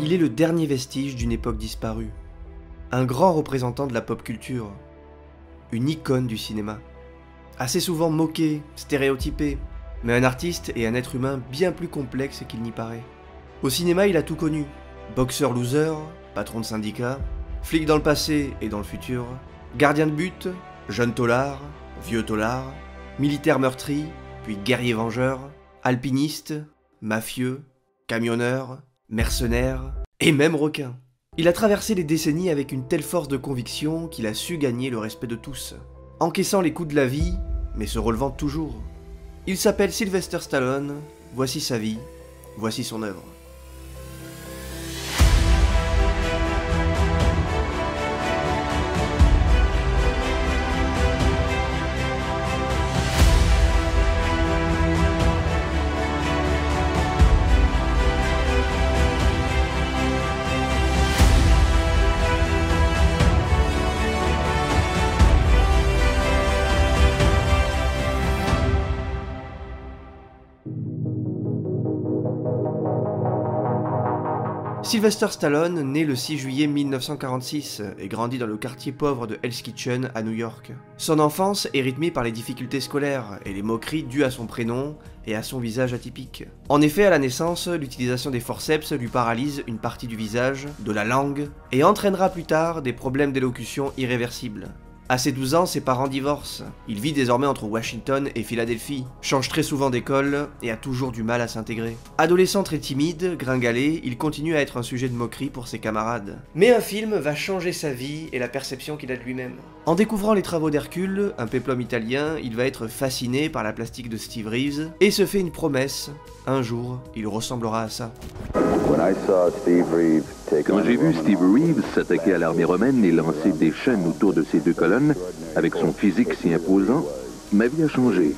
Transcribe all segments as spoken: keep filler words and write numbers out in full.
Il est le dernier vestige d'une époque disparue, un grand représentant de la pop culture, une icône du cinéma. Assez souvent moqué, stéréotypé, mais un artiste et un être humain bien plus complexe qu'il n'y paraît. Au cinéma, il a tout connu. Boxeur loser, patron de syndicat, flic dans le passé et dans le futur, gardien de but, jeune taulard, vieux taulard, militaire meurtri, puis guerrier vengeur, alpiniste, mafieux, camionneur, mercenaire et même requin. Il a traversé les décennies avec une telle force de conviction qu'il a su gagner le respect de tous, encaissant les coups de la vie, mais se relevant toujours. Il s'appelle Sylvester Stallone, voici sa vie, voici son œuvre. Sylvester Stallone naît le six juillet mille neuf cent quarante-six et grandit dans le quartier pauvre de Hell's Kitchen à New York. Son enfance est rythmée par les difficultés scolaires et les moqueries dues à son prénom et à son visage atypique. En effet, à la naissance, l'utilisation des forceps lui paralyse une partie du visage, de la langue, et entraînera plus tard des problèmes d'élocution irréversibles. À ses douze ans, ses parents divorcent. Il vit désormais entre Washington et Philadelphie, change très souvent d'école et a toujours du mal à s'intégrer. Adolescent très timide, gringalé, il continue à être un sujet de moquerie pour ses camarades. Mais un film va changer sa vie et la perception qu'il a de lui-même. En découvrant les travaux d'Hercule, un péplum italien, il va être fasciné par la plastique de Steve Reeves et se fait une promesse, un jour, il ressemblera à ça. Quand j'ai vu Steve Reeves s'attaquer à l'armée romaine et lancer des chaînes autour de ses deux colonnes, avec son physique si imposant, ma vie a changé.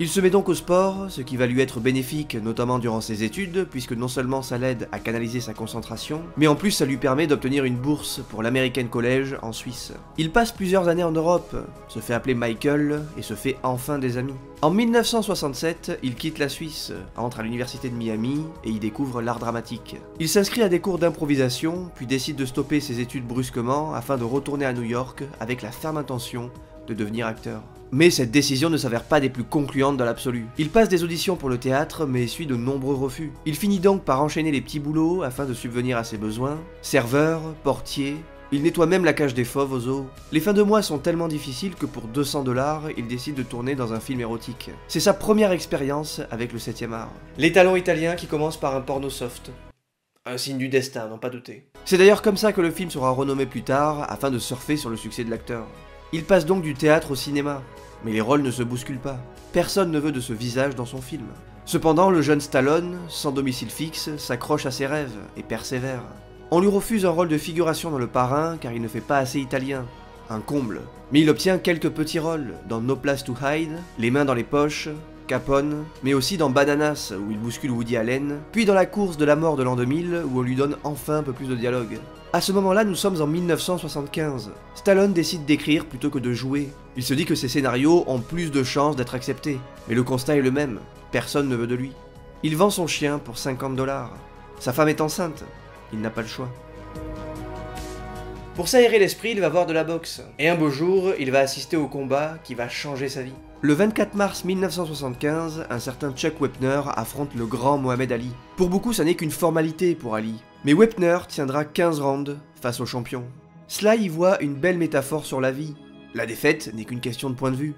Il se met donc au sport, ce qui va lui être bénéfique, notamment durant ses études, puisque non seulement ça l'aide à canaliser sa concentration, mais en plus ça lui permet d'obtenir une bourse pour l'American College en Suisse. Il passe plusieurs années en Europe, se fait appeler Michael et se fait enfin des amis. En mille neuf cent soixante-sept, il quitte la Suisse, entre à l'université de Miami et y découvre l'art dramatique. Il s'inscrit à des cours d'improvisation, puis décide de stopper ses études brusquement afin de retourner à New York avec la ferme intention de devenir acteur. Mais cette décision ne s'avère pas des plus concluantes dans l'absolu. Il passe des auditions pour le théâtre mais essuie de nombreux refus. Il finit donc par enchaîner les petits boulots afin de subvenir à ses besoins. Serveur, portier, il nettoie même la cage des fauves aux eaux. Les fins de mois sont tellement difficiles que pour deux cents dollars, il décide de tourner dans un film érotique. C'est sa première expérience avec le septième art. Les talons italiens qui commencent par un porno soft. Un signe du destin, n'en pas douter. C'est d'ailleurs comme ça que le film sera renommé plus tard afin de surfer sur le succès de l'acteur. Il passe donc du théâtre au cinéma, mais les rôles ne se bousculent pas. Personne ne veut de ce visage dans son film. Cependant, le jeune Stallone, sans domicile fixe, s'accroche à ses rêves et persévère. On lui refuse un rôle de figuration dans Le Parrain car il ne fait pas assez italien, un comble. Mais il obtient quelques petits rôles dans No Place to Hide, Les Mains dans les Poches, Capone, mais aussi dans Bananas où il bouscule Woody Allen, puis dans La Course de la Mort de l'an deux mille où on lui donne enfin un peu plus de dialogue. À ce moment-là, nous sommes en mille neuf cent soixante-quinze. Stallone décide d'écrire plutôt que de jouer. Il se dit que ses scénarios ont plus de chances d'être acceptés. Mais le constat est le même, personne ne veut de lui. Il vend son chien pour cinquante dollars. Sa femme est enceinte, il n'a pas le choix. Pour s'aérer l'esprit, il va voir de la boxe. Et un beau jour, il va assister au combat qui va changer sa vie. Le vingt-quatre mars mille neuf cent soixante-quinze, un certain Chuck Wepner affronte le grand Mohamed Ali. Pour beaucoup, ça n'est qu'une formalité pour Ali. Mais Wepner tiendra quinze rounds face au champion. Cela y voit une belle métaphore sur la vie. La défaite n'est qu'une question de point de vue.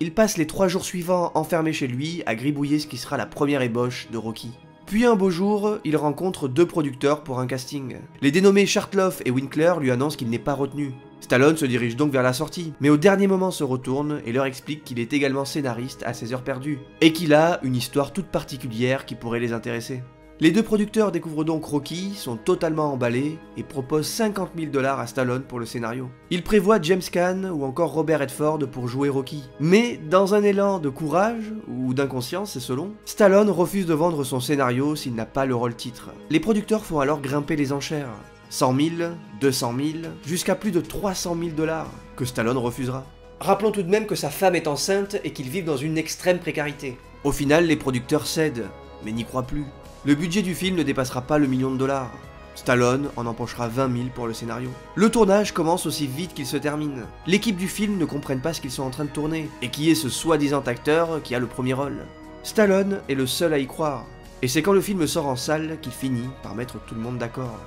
Il passe les trois jours suivants enfermé chez lui à gribouiller ce qui sera la première ébauche de Rocky. Puis un beau jour, il rencontre deux producteurs pour un casting. Les dénommés Chartloff et Winkler lui annoncent qu'il n'est pas retenu. Stallone se dirige donc vers la sortie, mais au dernier moment se retourne et leur explique qu'il est également scénariste à ses heures perdues, et qu'il a une histoire toute particulière qui pourrait les intéresser. Les deux producteurs découvrent donc Rocky, sont totalement emballés et proposent cinquante mille dollars à Stallone pour le scénario. Il prévoit James Caan ou encore Robert Redford pour jouer Rocky. Mais dans un élan de courage, ou d'inconscience c'est selon, Stallone refuse de vendre son scénario s'il n'a pas le rôle titre. Les producteurs font alors grimper les enchères. cent mille, deux cent mille, jusqu'à plus de trois cent mille dollars, que Stallone refusera. Rappelons tout de même que sa femme est enceinte et qu'ils vivent dans une extrême précarité. Au final, les producteurs cèdent, mais n'y croient plus. Le budget du film ne dépassera pas le million de dollars. Stallone en empochera vingt mille pour le scénario. Le tournage commence aussi vite qu'il se termine. L'équipe du film ne comprenne pas ce qu'ils sont en train de tourner, et qui est ce soi-disant acteur qui a le premier rôle. Stallone est le seul à y croire, et c'est quand le film sort en salle qu'il finit par mettre tout le monde d'accord.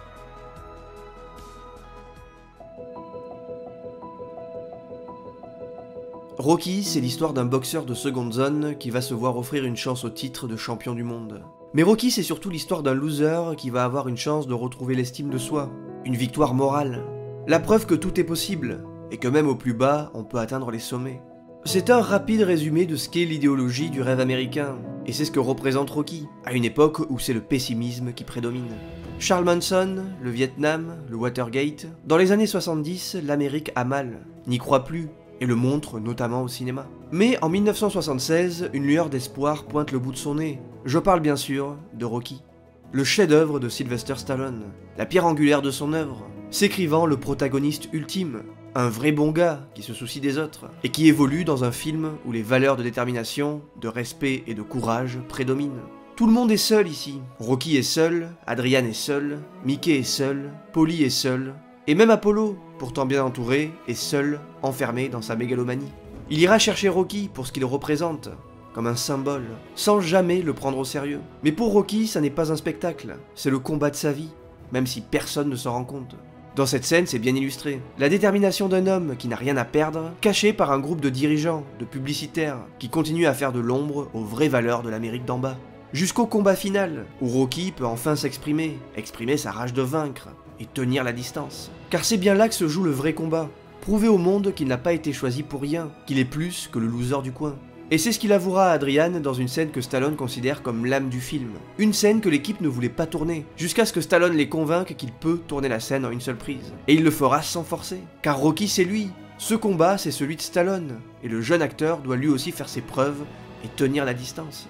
Rocky, c'est l'histoire d'un boxeur de seconde zone qui va se voir offrir une chance au titre de champion du monde. Mais Rocky, c'est surtout l'histoire d'un loser qui va avoir une chance de retrouver l'estime de soi, une victoire morale. La preuve que tout est possible, et que même au plus bas, on peut atteindre les sommets. C'est un rapide résumé de ce qu'est l'idéologie du rêve américain, et c'est ce que représente Rocky, à une époque où c'est le pessimisme qui prédomine. Charles Manson, le Vietnam, le Watergate, dans les années soixante-dix, l'Amérique a mal, n'y croit plus, et le montre notamment au cinéma. Mais en mille neuf cent soixante-seize, une lueur d'espoir pointe le bout de son nez. Je parle bien sûr de Rocky, le chef-d'œuvre de Sylvester Stallone, la pierre angulaire de son œuvre, s'écrivant le protagoniste ultime, un vrai bon gars qui se soucie des autres, et qui évolue dans un film où les valeurs de détermination, de respect et de courage prédominent. Tout le monde est seul ici. Rocky est seul, Adrian est seul, Mickey est seul, Polly est seul, et même Apollo, pourtant bien entouré, est seul, enfermé dans sa mégalomanie. Il ira chercher Rocky pour ce qu'il représente, comme un symbole, sans jamais le prendre au sérieux. Mais pour Rocky, ça n'est pas un spectacle, c'est le combat de sa vie, même si personne ne s'en rend compte. Dans cette scène, c'est bien illustré. La détermination d'un homme qui n'a rien à perdre, caché par un groupe de dirigeants, de publicitaires, qui continuent à faire de l'ombre aux vraies valeurs de l'Amérique d'en bas. Jusqu'au combat final, où Rocky peut enfin s'exprimer, exprimer sa rage de vaincre, et tenir la distance. Car c'est bien là que se joue le vrai combat, prouver au monde qu'il n'a pas été choisi pour rien, qu'il est plus que le loser du coin. Et c'est ce qu'il avouera à Adrian dans une scène que Stallone considère comme l'âme du film. Une scène que l'équipe ne voulait pas tourner, jusqu'à ce que Stallone les convainque qu'il peut tourner la scène en une seule prise. Et il le fera sans forcer, car Rocky c'est lui. Ce combat c'est celui de Stallone, et le jeune acteur doit lui aussi faire ses preuves et tenir la distance.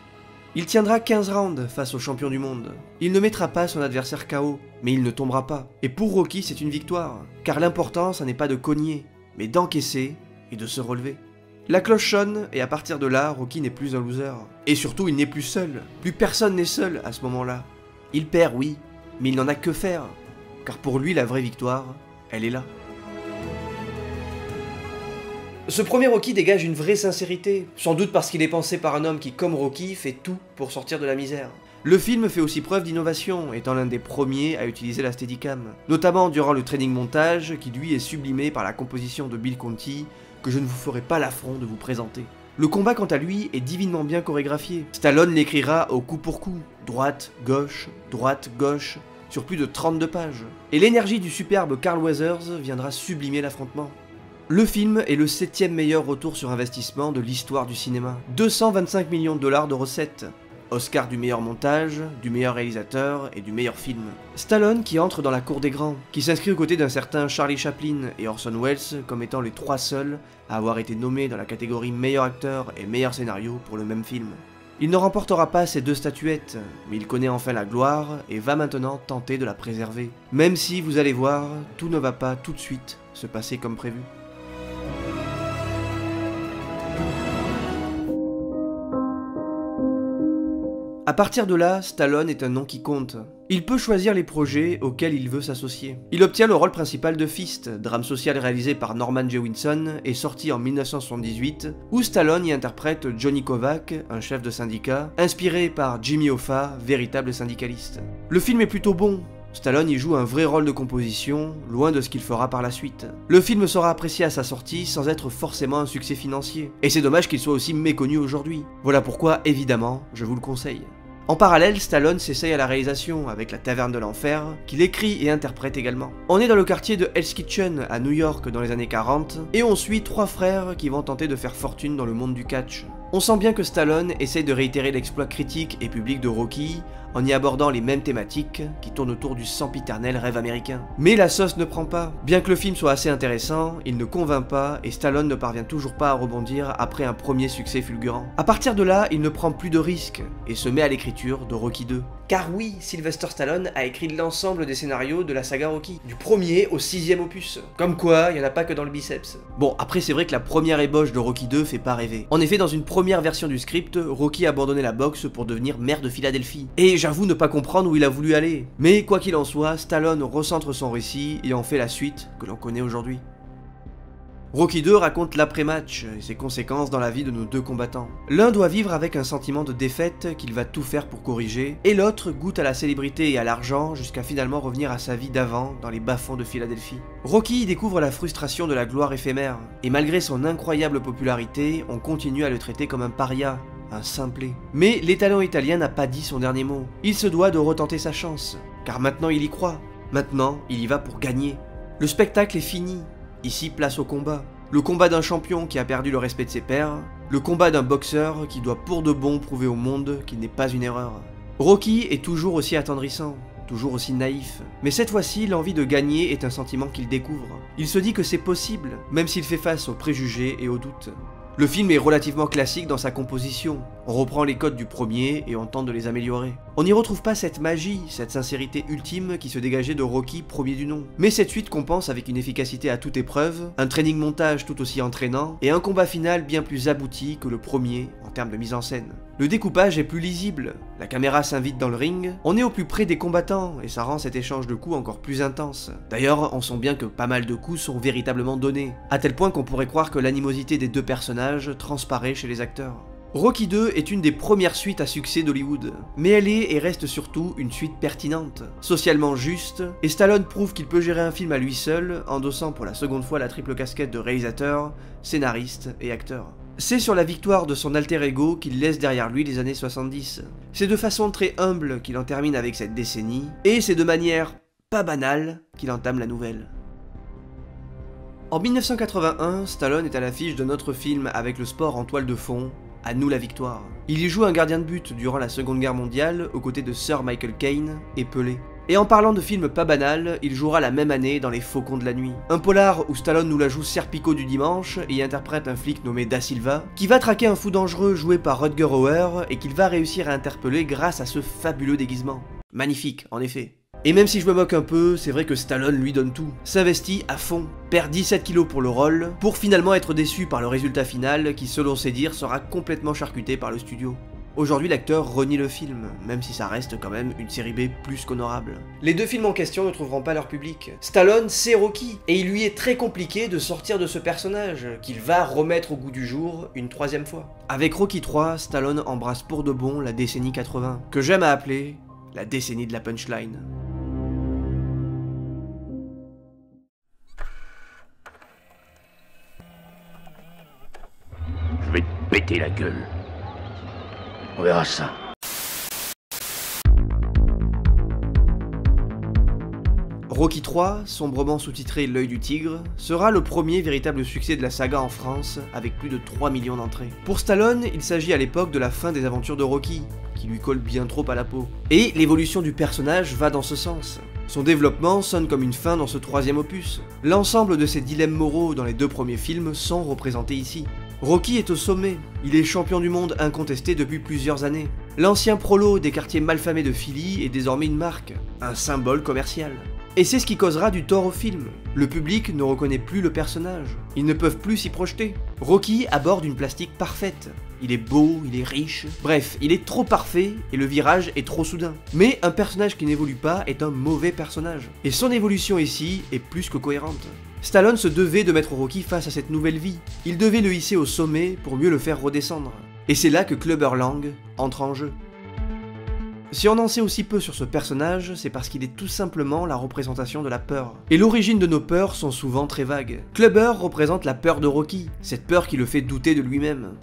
Il tiendra quinze rounds face au champion du monde. Il ne mettra pas son adversaire K O, mais il ne tombera pas. Et pour Rocky, c'est une victoire, car l'important, ça n'est pas de cogner, mais d'encaisser et de se relever. La cloche sonne, et à partir de là, Rocky n'est plus un loser. Et surtout, il n'est plus seul. Plus personne n'est seul à ce moment-là. Il perd, oui, mais il n'en a que faire, car pour lui, la vraie victoire, elle est là. Ce premier Rocky dégage une vraie sincérité, sans doute parce qu'il est pensé par un homme qui, comme Rocky, fait tout pour sortir de la misère. Le film fait aussi preuve d'innovation, étant l'un des premiers à utiliser la Steadicam, notamment durant le training montage, qui lui est sublimé par la composition de Bill Conti, que je ne vous ferai pas l'affront de vous présenter. Le combat quant à lui est divinement bien chorégraphié. Stallone l'écrira au coup pour coup, droite, gauche, droite, gauche, sur plus de trente-deux pages. Et l'énergie du superbe Carl Weathers viendra sublimer l'affrontement. Le film est le septième meilleur retour sur investissement de l'histoire du cinéma. deux cent vingt-cinq millions de dollars de recettes. Oscar du meilleur montage, du meilleur réalisateur et du meilleur film. Stallone qui entre dans la cour des grands, qui s'inscrit aux côtés d'un certain Charlie Chaplin et Orson Welles comme étant les trois seuls à avoir été nommés dans la catégorie meilleur acteur et meilleur scénario pour le même film. Il ne remportera pas ces deux statuettes, mais il connaît enfin la gloire et va maintenant tenter de la préserver. Même si, vous allez voir, tout ne va pas tout de suite se passer comme prévu. A partir de là, Stallone est un nom qui compte. Il peut choisir les projets auxquels il veut s'associer. Il obtient le rôle principal de Fist, drame social réalisé par Norman Jewison et sorti en mille neuf cent soixante-dix-huit, où Stallone y interprète Johnny Kovac, un chef de syndicat, inspiré par Jimmy Hoffa, véritable syndicaliste. Le film est plutôt bon. Stallone y joue un vrai rôle de composition, loin de ce qu'il fera par la suite. Le film sera apprécié à sa sortie sans être forcément un succès financier, et c'est dommage qu'il soit aussi méconnu aujourd'hui. Voilà pourquoi, évidemment, je vous le conseille. En parallèle, Stallone s'essaye à la réalisation avec La Taverne de l'Enfer, qu'il écrit et interprète également. On est dans le quartier de Hell's Kitchen à New York dans les années quarante, et on suit trois frères qui vont tenter de faire fortune dans le monde du catch. On sent bien que Stallone essaye de réitérer l'exploit critique et public de Rocky, en y abordant les mêmes thématiques qui tournent autour du sempiternel rêve américain. Mais la sauce ne prend pas. Bien que le film soit assez intéressant, il ne convainc pas et Stallone ne parvient toujours pas à rebondir après un premier succès fulgurant. A partir de là, il ne prend plus de risques et se met à l'écriture de Rocky deux. Car oui, Sylvester Stallone a écrit l'ensemble des scénarios de la saga Rocky, du premier au sixième opus. Comme quoi, il n'y en a pas que dans le biceps. Bon, après c'est vrai que la première ébauche de Rocky deux fait pas rêver. En effet, dans une première version du script, Rocky abandonnait la boxe pour devenir maire de Philadelphie. Et j'avoue ne pas comprendre où il a voulu aller. Mais quoi qu'il en soit, Stallone recentre son récit et en fait la suite que l'on connaît aujourd'hui. Rocky deux raconte l'après-match et ses conséquences dans la vie de nos deux combattants. L'un doit vivre avec un sentiment de défaite qu'il va tout faire pour corriger, et l'autre goûte à la célébrité et à l'argent jusqu'à finalement revenir à sa vie d'avant dans les bas-fonds de Philadelphie. Rocky y découvre la frustration de la gloire éphémère, et malgré son incroyable popularité, on continue à le traiter comme un paria, un simplet. Mais l'étalon italien n'a pas dit son dernier mot. Il se doit de retenter sa chance, car maintenant il y croit. Maintenant, il y va pour gagner. Le spectacle est fini. Ici, place au combat. Le combat d'un champion qui a perdu le respect de ses pairs, le combat d'un boxeur qui doit pour de bon prouver au monde qu'il n'est pas une erreur. Rocky est toujours aussi attendrissant, toujours aussi naïf, mais cette fois-ci, l'envie de gagner est un sentiment qu'il découvre. Il se dit que c'est possible, même s'il fait face aux préjugés et aux doutes. Le film est relativement classique dans sa composition, on reprend les codes du premier et on tente de les améliorer. On n'y retrouve pas cette magie, cette sincérité ultime qui se dégageait de Rocky premier du nom. Mais cette suite compense avec une efficacité à toute épreuve, un training montage tout aussi entraînant et un combat final bien plus abouti que le premier en termes de mise en scène. Le découpage est plus lisible, la caméra s'invite dans le ring, on est au plus près des combattants et ça rend cet échange de coups encore plus intense. D'ailleurs, on sent bien que pas mal de coups sont véritablement donnés, à tel point qu'on pourrait croire que l'animosité des deux personnages transparaît chez les acteurs. Rocky deux est une des premières suites à succès d'Hollywood, mais elle est et reste surtout une suite pertinente, socialement juste, et Stallone prouve qu'il peut gérer un film à lui seul, endossant pour la seconde fois la triple casquette de réalisateur, scénariste et acteur. C'est sur la victoire de son alter ego qu'il laisse derrière lui les années soixante-dix. C'est de façon très humble qu'il en termine avec cette décennie, et c'est de manière pas banale qu'il entame la nouvelle. En mille neuf cent quatre-vingt-un, Stallone est à l'affiche d'un autre film avec le sport en toile de fond, À nous la victoire. Il y joue un gardien de but durant la Seconde Guerre mondiale aux côtés de Sir Michael Caine et Pelé. Et en parlant de films pas banals, il jouera la même année dans Les Faucons de la Nuit. Un polar où Stallone nous la joue Serpico du dimanche et y interprète un flic nommé Da Silva, qui va traquer un fou dangereux joué par Rutger Hauer et qu'il va réussir à interpeller grâce à ce fabuleux déguisement. Magnifique, en effet. Et même si je me moque un peu, c'est vrai que Stallone lui donne tout, s'investit à fond, perd dix-sept kilos pour le rôle, pour finalement être déçu par le résultat final qui, selon ses dires, sera complètement charcuté par le studio. Aujourd'hui, l'acteur renie le film, même si ça reste quand même une série B plus qu'honorable. Les deux films en question ne trouveront pas leur public. Stallone, c'est Rocky, et il lui est très compliqué de sortir de ce personnage, qu'il va remettre au goût du jour une troisième fois. Avec Rocky trois, Stallone embrasse pour de bon la décennie quatre-vingts, que j'aime à appeler la décennie de la punchline. Je vais te péter la gueule. On verra ça. Rocky trois, sombrement sous-titré L'œil du tigre, sera le premier véritable succès de la saga en France, avec plus de trois millions d'entrées. Pour Stallone, il s'agit à l'époque de la fin des aventures de Rocky, qui lui colle bien trop à la peau. Et l'évolution du personnage va dans ce sens. Son développement sonne comme une fin dans ce troisième opus. L'ensemble de ses dilemmes moraux dans les deux premiers films sont représentés ici. Rocky est au sommet, il est champion du monde incontesté depuis plusieurs années. L'ancien prolo des quartiers malfamés de Philly est désormais une marque, un symbole commercial. Et c'est ce qui causera du tort au film. Le public ne reconnaît plus le personnage, ils ne peuvent plus s'y projeter. Rocky aborde une plastique parfaite. Il est beau, il est riche, bref, il est trop parfait et le virage est trop soudain. Mais un personnage qui n'évolue pas est un mauvais personnage. Et son évolution ici est plus que cohérente. Stallone se devait de mettre Rocky face à cette nouvelle vie. Il devait le hisser au sommet pour mieux le faire redescendre. Et c'est là que Clubber Lang entre en jeu. Si on en sait aussi peu sur ce personnage, c'est parce qu'il est tout simplement la représentation de la peur. Et l'origine de nos peurs sont souvent très vagues. Clubber représente la peur de Rocky, cette peur qui le fait douter de lui-même.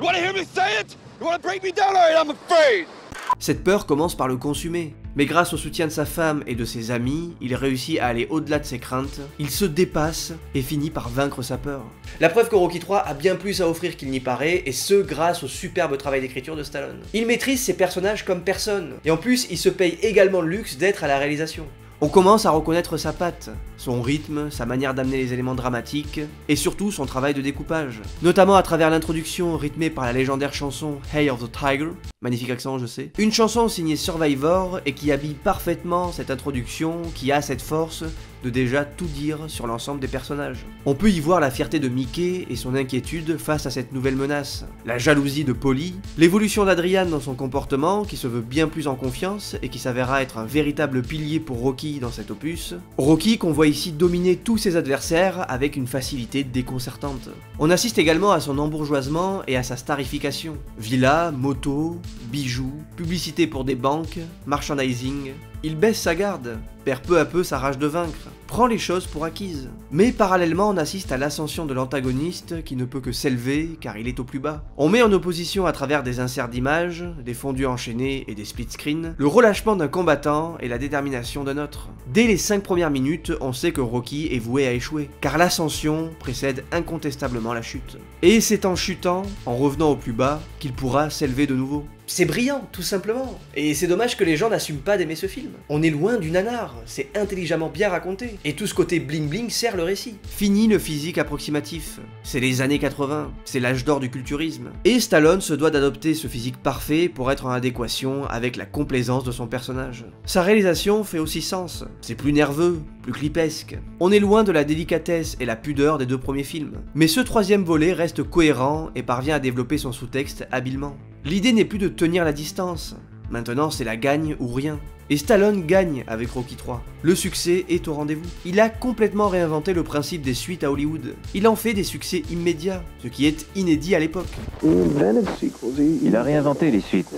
Cette peur commence par le consumer, mais grâce au soutien de sa femme et de ses amis, il réussit à aller au-delà de ses craintes, il se dépasse et finit par vaincre sa peur. La preuve que Rocky trois a bien plus à offrir qu'il n'y paraît, et ce grâce au superbe travail d'écriture de Stallone. Il maîtrise ses personnages comme personne, et en plus il se paye également le luxe d'être à la réalisation. On commence à reconnaître sa patte, son rythme, sa manière d'amener les éléments dramatiques, et surtout son travail de découpage. Notamment à travers l'introduction rythmée par la légendaire chanson Hail of the Tiger, Magnifique accent, je sais. Une chanson signée Survivor et qui habille parfaitement cette introduction, qui a cette force de déjà tout dire sur l'ensemble des personnages. On peut y voir la fierté de Mickey et son inquiétude face à cette nouvelle menace, la jalousie de Polly, l'évolution d'Adrian dans son comportement qui se veut bien plus en confiance et qui s'avérera être un véritable pilier pour Rocky dans cet opus. Rocky qu'on voit ici dominer tous ses adversaires avec une facilité déconcertante. On assiste également à son embourgeoisement et à sa starification. Villa, moto, bijoux, publicité pour des banques, merchandising... Il baisse sa garde, perd peu à peu sa rage de vaincre, prend les choses pour acquises. Mais parallèlement, on assiste à l'ascension de l'antagoniste qui ne peut que s'élever car il est au plus bas. On met en opposition à travers des inserts d'images, des fondus enchaînés et des split screens, le relâchement d'un combattant et la détermination d'un autre. Dès les cinq premières minutes, on sait que Rocky est voué à échouer, car l'ascension précède incontestablement la chute. Et c'est en chutant, en revenant au plus bas, qu'il pourra s'élever de nouveau. C'est brillant, tout simplement. Et c'est dommage que les gens n'assument pas d'aimer ce film. On est loin du nanar, c'est intelligemment bien raconté. Et tout ce côté bling bling sert le récit. Fini le physique approximatif. C'est les années quatre-vingt, c'est l'âge d'or du culturisme. Et Stallone se doit d'adopter ce physique parfait pour être en adéquation avec la complaisance de son personnage. Sa réalisation fait aussi sens. C'est plus nerveux, plus clipesque. On est loin de la délicatesse et la pudeur des deux premiers films. Mais ce troisième volet reste cohérent et parvient à développer son sous-texte habilement. L'idée n'est plus de tenir la distance, maintenant c'est la gagne ou rien. Et Stallone gagne avec Rocky trois. Le succès est au rendez-vous. Il a complètement réinventé le principe des suites à Hollywood. Il en fait des succès immédiats, ce qui est inédit à l'époque. Il a réinventé les suites.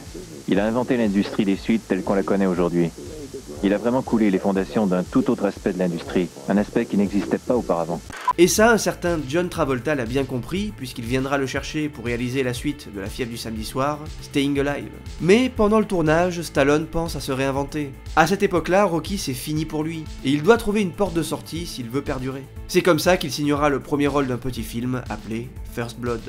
Il a inventé l'industrie des suites telle qu'on la connaît aujourd'hui. Il a vraiment coulé les fondations d'un tout autre aspect de l'industrie, un aspect qui n'existait pas auparavant. Et ça, un certain John Travolta l'a bien compris, puisqu'il viendra le chercher pour réaliser la suite de La fièvre du samedi soir, Staying Alive. Mais pendant le tournage, Stallone pense à se réinventer. À cette époque-là, Rocky c'est fini pour lui, et il doit trouver une porte de sortie s'il veut perdurer. C'est comme ça qu'il signera le premier rôle d'un petit film appelé First Blood.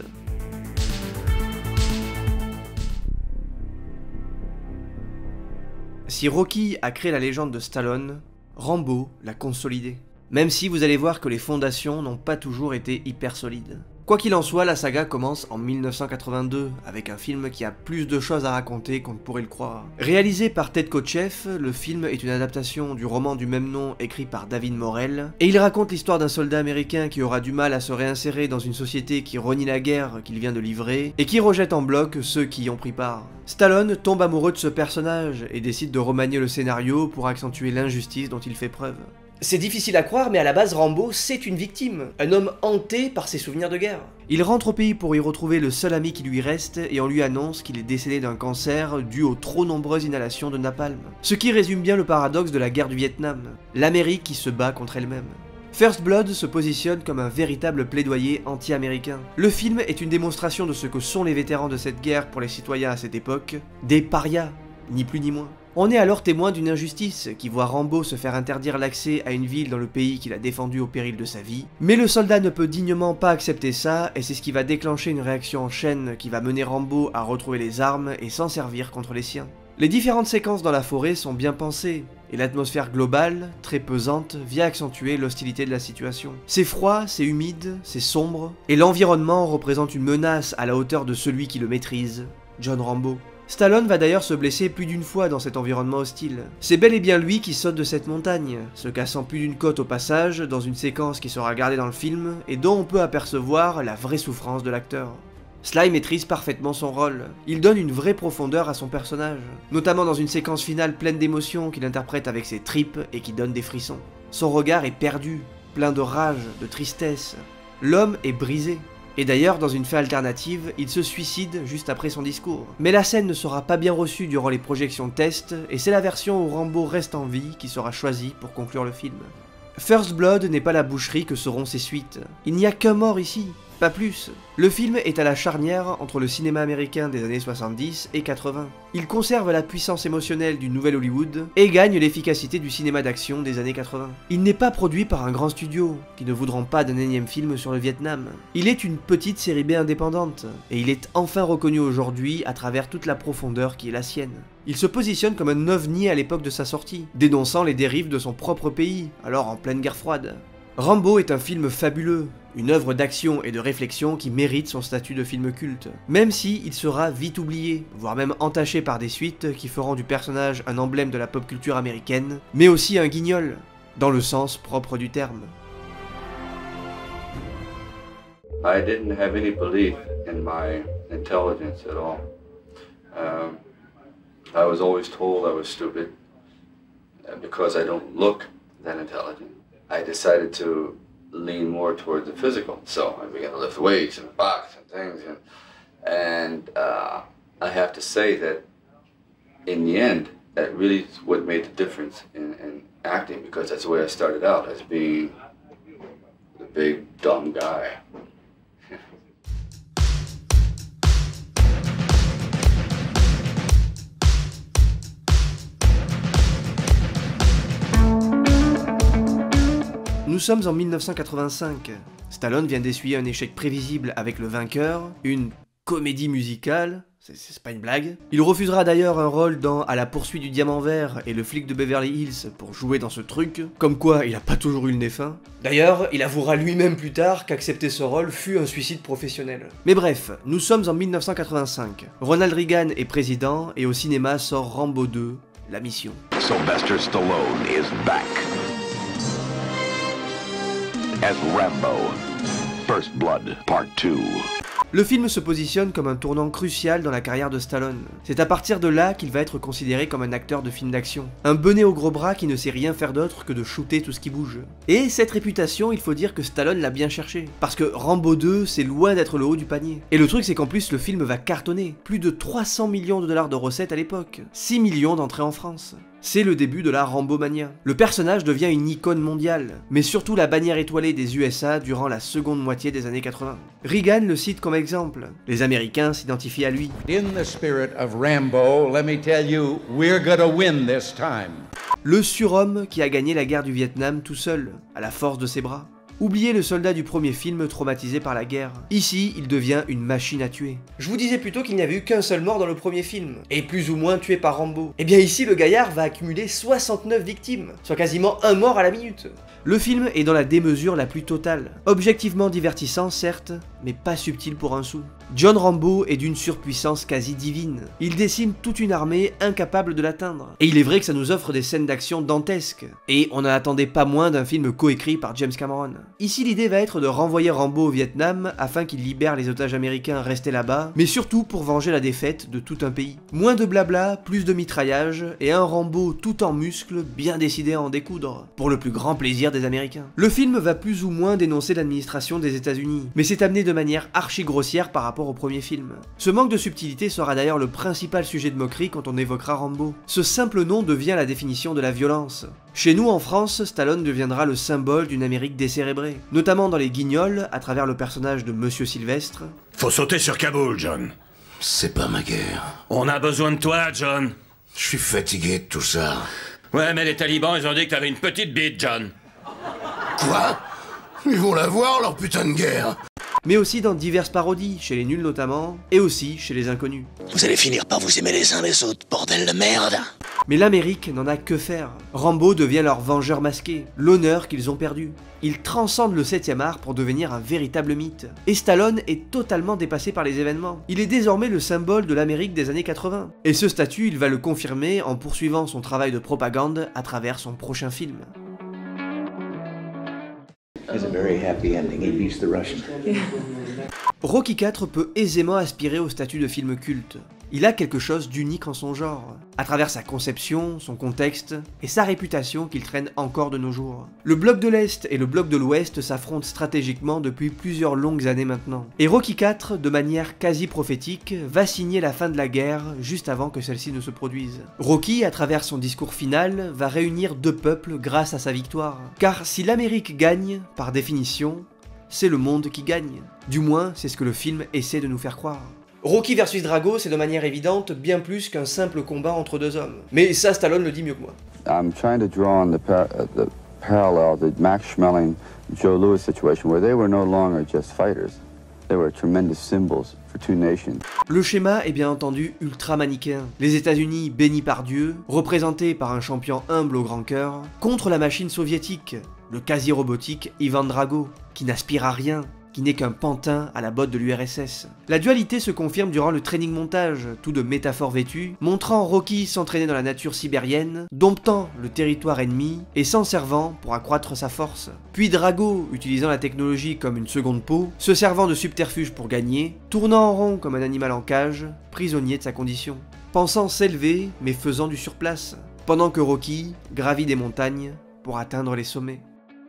Si Rocky a créé la légende de Stallone, Rambo l'a consolidée. Même si vous allez voir que les fondations n'ont pas toujours été hyper solides. Quoi qu'il en soit, la saga commence en mille neuf cent quatre-vingt-deux, avec un film qui a plus de choses à raconter qu'on ne pourrait le croire. Réalisé par Ted Kotcheff, le film est une adaptation du roman du même nom écrit par David Morrell, et il raconte l'histoire d'un soldat américain qui aura du mal à se réinsérer dans une société qui renie la guerre qu'il vient de livrer, et qui rejette en bloc ceux qui y ont pris part. Stallone tombe amoureux de ce personnage, et décide de remanier le scénario pour accentuer l'injustice dont il fait preuve. C'est difficile à croire, mais à la base, Rambo, c'est une victime, un homme hanté par ses souvenirs de guerre. Il rentre au pays pour y retrouver le seul ami qui lui reste, et on lui annonce qu'il est décédé d'un cancer dû aux trop nombreuses inhalations de napalm. Ce qui résume bien le paradoxe de la guerre du Vietnam, l'Amérique qui se bat contre elle-même. First Blood se positionne comme un véritable plaidoyer anti-américain. Le film est une démonstration de ce que sont les vétérans de cette guerre pour les citoyens à cette époque, des parias, ni plus ni moins. On est alors témoin d'une injustice qui voit Rambo se faire interdire l'accès à une ville dans le pays qu'il a défendu au péril de sa vie, mais le soldat ne peut dignement pas accepter ça et c'est ce qui va déclencher une réaction en chaîne qui va mener Rambo à retrouver les armes et s'en servir contre les siens. Les différentes séquences dans la forêt sont bien pensées, et l'atmosphère globale, très pesante, vient accentuer l'hostilité de la situation. C'est froid, c'est humide, c'est sombre, et l'environnement représente une menace à la hauteur de celui qui le maîtrise, John Rambo. Stallone va d'ailleurs se blesser plus d'une fois dans cet environnement hostile. C'est bel et bien lui qui saute de cette montagne, se cassant plus d'une côte au passage dans une séquence qui sera gardée dans le film et dont on peut apercevoir la vraie souffrance de l'acteur. Sly maîtrise parfaitement son rôle, il donne une vraie profondeur à son personnage, notamment dans une séquence finale pleine d'émotions qu'il interprète avec ses tripes et qui donne des frissons. Son regard est perdu, plein de rage, de tristesse. L'homme est brisé. Et d'ailleurs, dans une fin alternative, il se suicide juste après son discours. Mais la scène ne sera pas bien reçue durant les projections test, et c'est la version où Rambo reste en vie qui sera choisie pour conclure le film. First Blood n'est pas la boucherie que seront ses suites. Il n'y a qu'un mort ici, pas plus. Le film est à la charnière entre le cinéma américain des années soixante-dix et quatre-vingt. Il conserve la puissance émotionnelle du nouvel Hollywood et gagne l'efficacité du cinéma d'action des années quatre-vingt. Il n'est pas produit par un grand studio, qui ne voudront pas d'un énième film sur le Vietnam. Il est une petite série B indépendante, et il est enfin reconnu aujourd'hui à travers toute la profondeur qui est la sienne. Il se positionne comme un ovni à l'époque de sa sortie, dénonçant les dérives de son propre pays, alors en pleine guerre froide. Rambo est un film fabuleux, Une œuvre d'action et de réflexion qui mérite son statut de film culte, même si il sera vite oublié, voire même entaché par des suites qui feront du personnage un emblème de la pop culture américaine, mais aussi un guignol, dans le sens propre du terme. I didn't have any belief in my intelligence at all. Um, I was always told I was stupid because I don't look that intelligent. I decided to lean more toward the physical, so I began to lift weights and box and things, and, and uh, I have to say that in the end, that really is what made the difference in, in acting, because that's the way I started out, as being the big dumb guy. Nous sommes en mille neuf cent quatre-vingt-cinq, Stallone vient d'essuyer un échec prévisible avec Le Vainqueur, une comédie musicale, c'est pas une blague. Il refusera d'ailleurs un rôle dans À la poursuite du diamant vert et Le flic de Beverly Hills pour jouer dans ce truc, comme quoi il a pas toujours eu le nez fin. D'ailleurs, il avouera lui-même plus tard qu'accepter ce rôle fut un suicide professionnel. Mais bref, nous sommes en mille neuf cent quatre-vingt-cinq, Ronald Reagan est président et au cinéma sort Rambo deux, La Mission. Sylvester Stallone is back. As Rambo, First Blood, Part deux. Le film se positionne comme un tournant crucial dans la carrière de Stallone. C'est à partir de là qu'il va être considéré comme un acteur de film d'action. Un benêt au gros bras qui ne sait rien faire d'autre que de shooter tout ce qui bouge. Et cette réputation, il faut dire que Stallone l'a bien cherchée. Parce que Rambo deux, c'est loin d'être le haut du panier. Et le truc, c'est qu'en plus, le film va cartonner. Plus de trois cents millions de dollars de recettes à l'époque. six millions d'entrées en France. C'est le début de la Rambomania. Le personnage devient une icône mondiale, mais surtout la bannière étoilée des U S A durant la seconde moitié des années quatre-vingt. Reagan le cite comme exemple. Les Américains s'identifient à lui. In the spirit of Rambo, let me tell you, we're gonna win this time. Le surhomme qui a gagné la guerre du Vietnam tout seul, à la force de ses bras. Oubliez le soldat du premier film traumatisé par la guerre. Ici, il devient une machine à tuer. Je vous disais plutôt qu'il n'y avait eu qu'un seul mort dans le premier film, et plus ou moins tué par Rambo. Et bien ici, le gaillard va accumuler soixante-neuf victimes, soit quasiment un mort à la minute. Le film est dans la démesure la plus totale. Objectivement divertissant, certes, mais pas subtil pour un sou. John Rambo est d'une surpuissance quasi divine. Il décime toute une armée incapable de l'atteindre. Et il est vrai que ça nous offre des scènes d'action dantesques. Et on n'en attendait pas moins d'un film coécrit par James Cameron. Ici, l'idée va être de renvoyer Rambo au Vietnam afin qu'il libère les otages américains restés là-bas, mais surtout pour venger la défaite de tout un pays. Moins de blabla, plus de mitraillage, et un Rambo tout en muscles bien décidé à en découdre, pour le plus grand plaisir des Américains. Le film va plus ou moins dénoncer l'administration des États-Unis, mais c'est amené de manière archi grossière par rapport au premier film. Ce manque de subtilité sera d'ailleurs le principal sujet de moquerie quand on évoquera Rambo. Ce simple nom devient la définition de la violence. Chez nous, en France, Stallone deviendra le symbole d'une Amérique décérébrée, notamment dans les Guignols, à travers le personnage de Monsieur Sylvestre. Faut sauter sur Kaboul, John. C'est pas ma guerre. On a besoin de toi, John. Je suis fatigué de tout ça. Ouais, mais les talibans, ils ont dit que t'avais une petite bite, John. Quoi? Ils vont la voir, leur putain de guerre. Mais aussi dans diverses parodies, chez les nuls notamment, et aussi chez les inconnus. Vous allez finir par vous aimer les uns les autres, bordel de merde. Mais l'Amérique n'en a que faire. Rambo devient leur vengeur masqué, l'honneur qu'ils ont perdu. Il transcende le septième art pour devenir un véritable mythe. Et Stallone est totalement dépassé par les événements. Il est désormais le symbole de l'Amérique des années quatre-vingt. Et ce statut, il va le confirmer en poursuivant son travail de propagande à travers son prochain film. It's a very happy ending. He beats the Russian. Yeah. Rocky quatre peut aisément aspirer au statut de film culte. Il a quelque chose d'unique en son genre, à travers sa conception, son contexte et sa réputation qu'il traîne encore de nos jours. Le bloc de l'Est et le bloc de l'Ouest s'affrontent stratégiquement depuis plusieurs longues années maintenant. Et Rocky quatre, de manière quasi prophétique, va signer la fin de la guerre juste avant que celle-ci ne se produise. Rocky, à travers son discours final, va réunir deux peuples grâce à sa victoire. Car si l'Amérique gagne, par définition, c'est le monde qui gagne. Du moins, c'est ce que le film essaie de nous faire croire. Rocky versus Drago, c'est de manière évidente bien plus qu'un simple combat entre deux hommes. Mais ça, Stallone le dit mieux que moi. I'm trying to draw on the, par uh, the parallel, the Max Schmeling, Joe Louis situation, where they were no longer just fighters, they were tremendous symbols. Le schéma est bien entendu ultra manichéen. Les États-Unis bénis par Dieu, représentés par un champion humble au grand cœur, contre la machine soviétique, le quasi-robotique Ivan Drago, qui n'aspire à rien, qui n'est qu'un pantin à la botte de l'U R S S. La dualité se confirme durant le training montage, tout de métaphores vêtues, montrant Rocky s'entraîner dans la nature sibérienne, domptant le territoire ennemi et s'en servant pour accroître sa force. Puis Drago, utilisant la technologie comme une seconde peau, se servant de subterfuge pour gagner, tournant en rond comme un animal en cage, prisonnier de sa condition. Pensant s'élever, mais faisant du surplace, pendant que Rocky gravit des montagnes pour atteindre les sommets.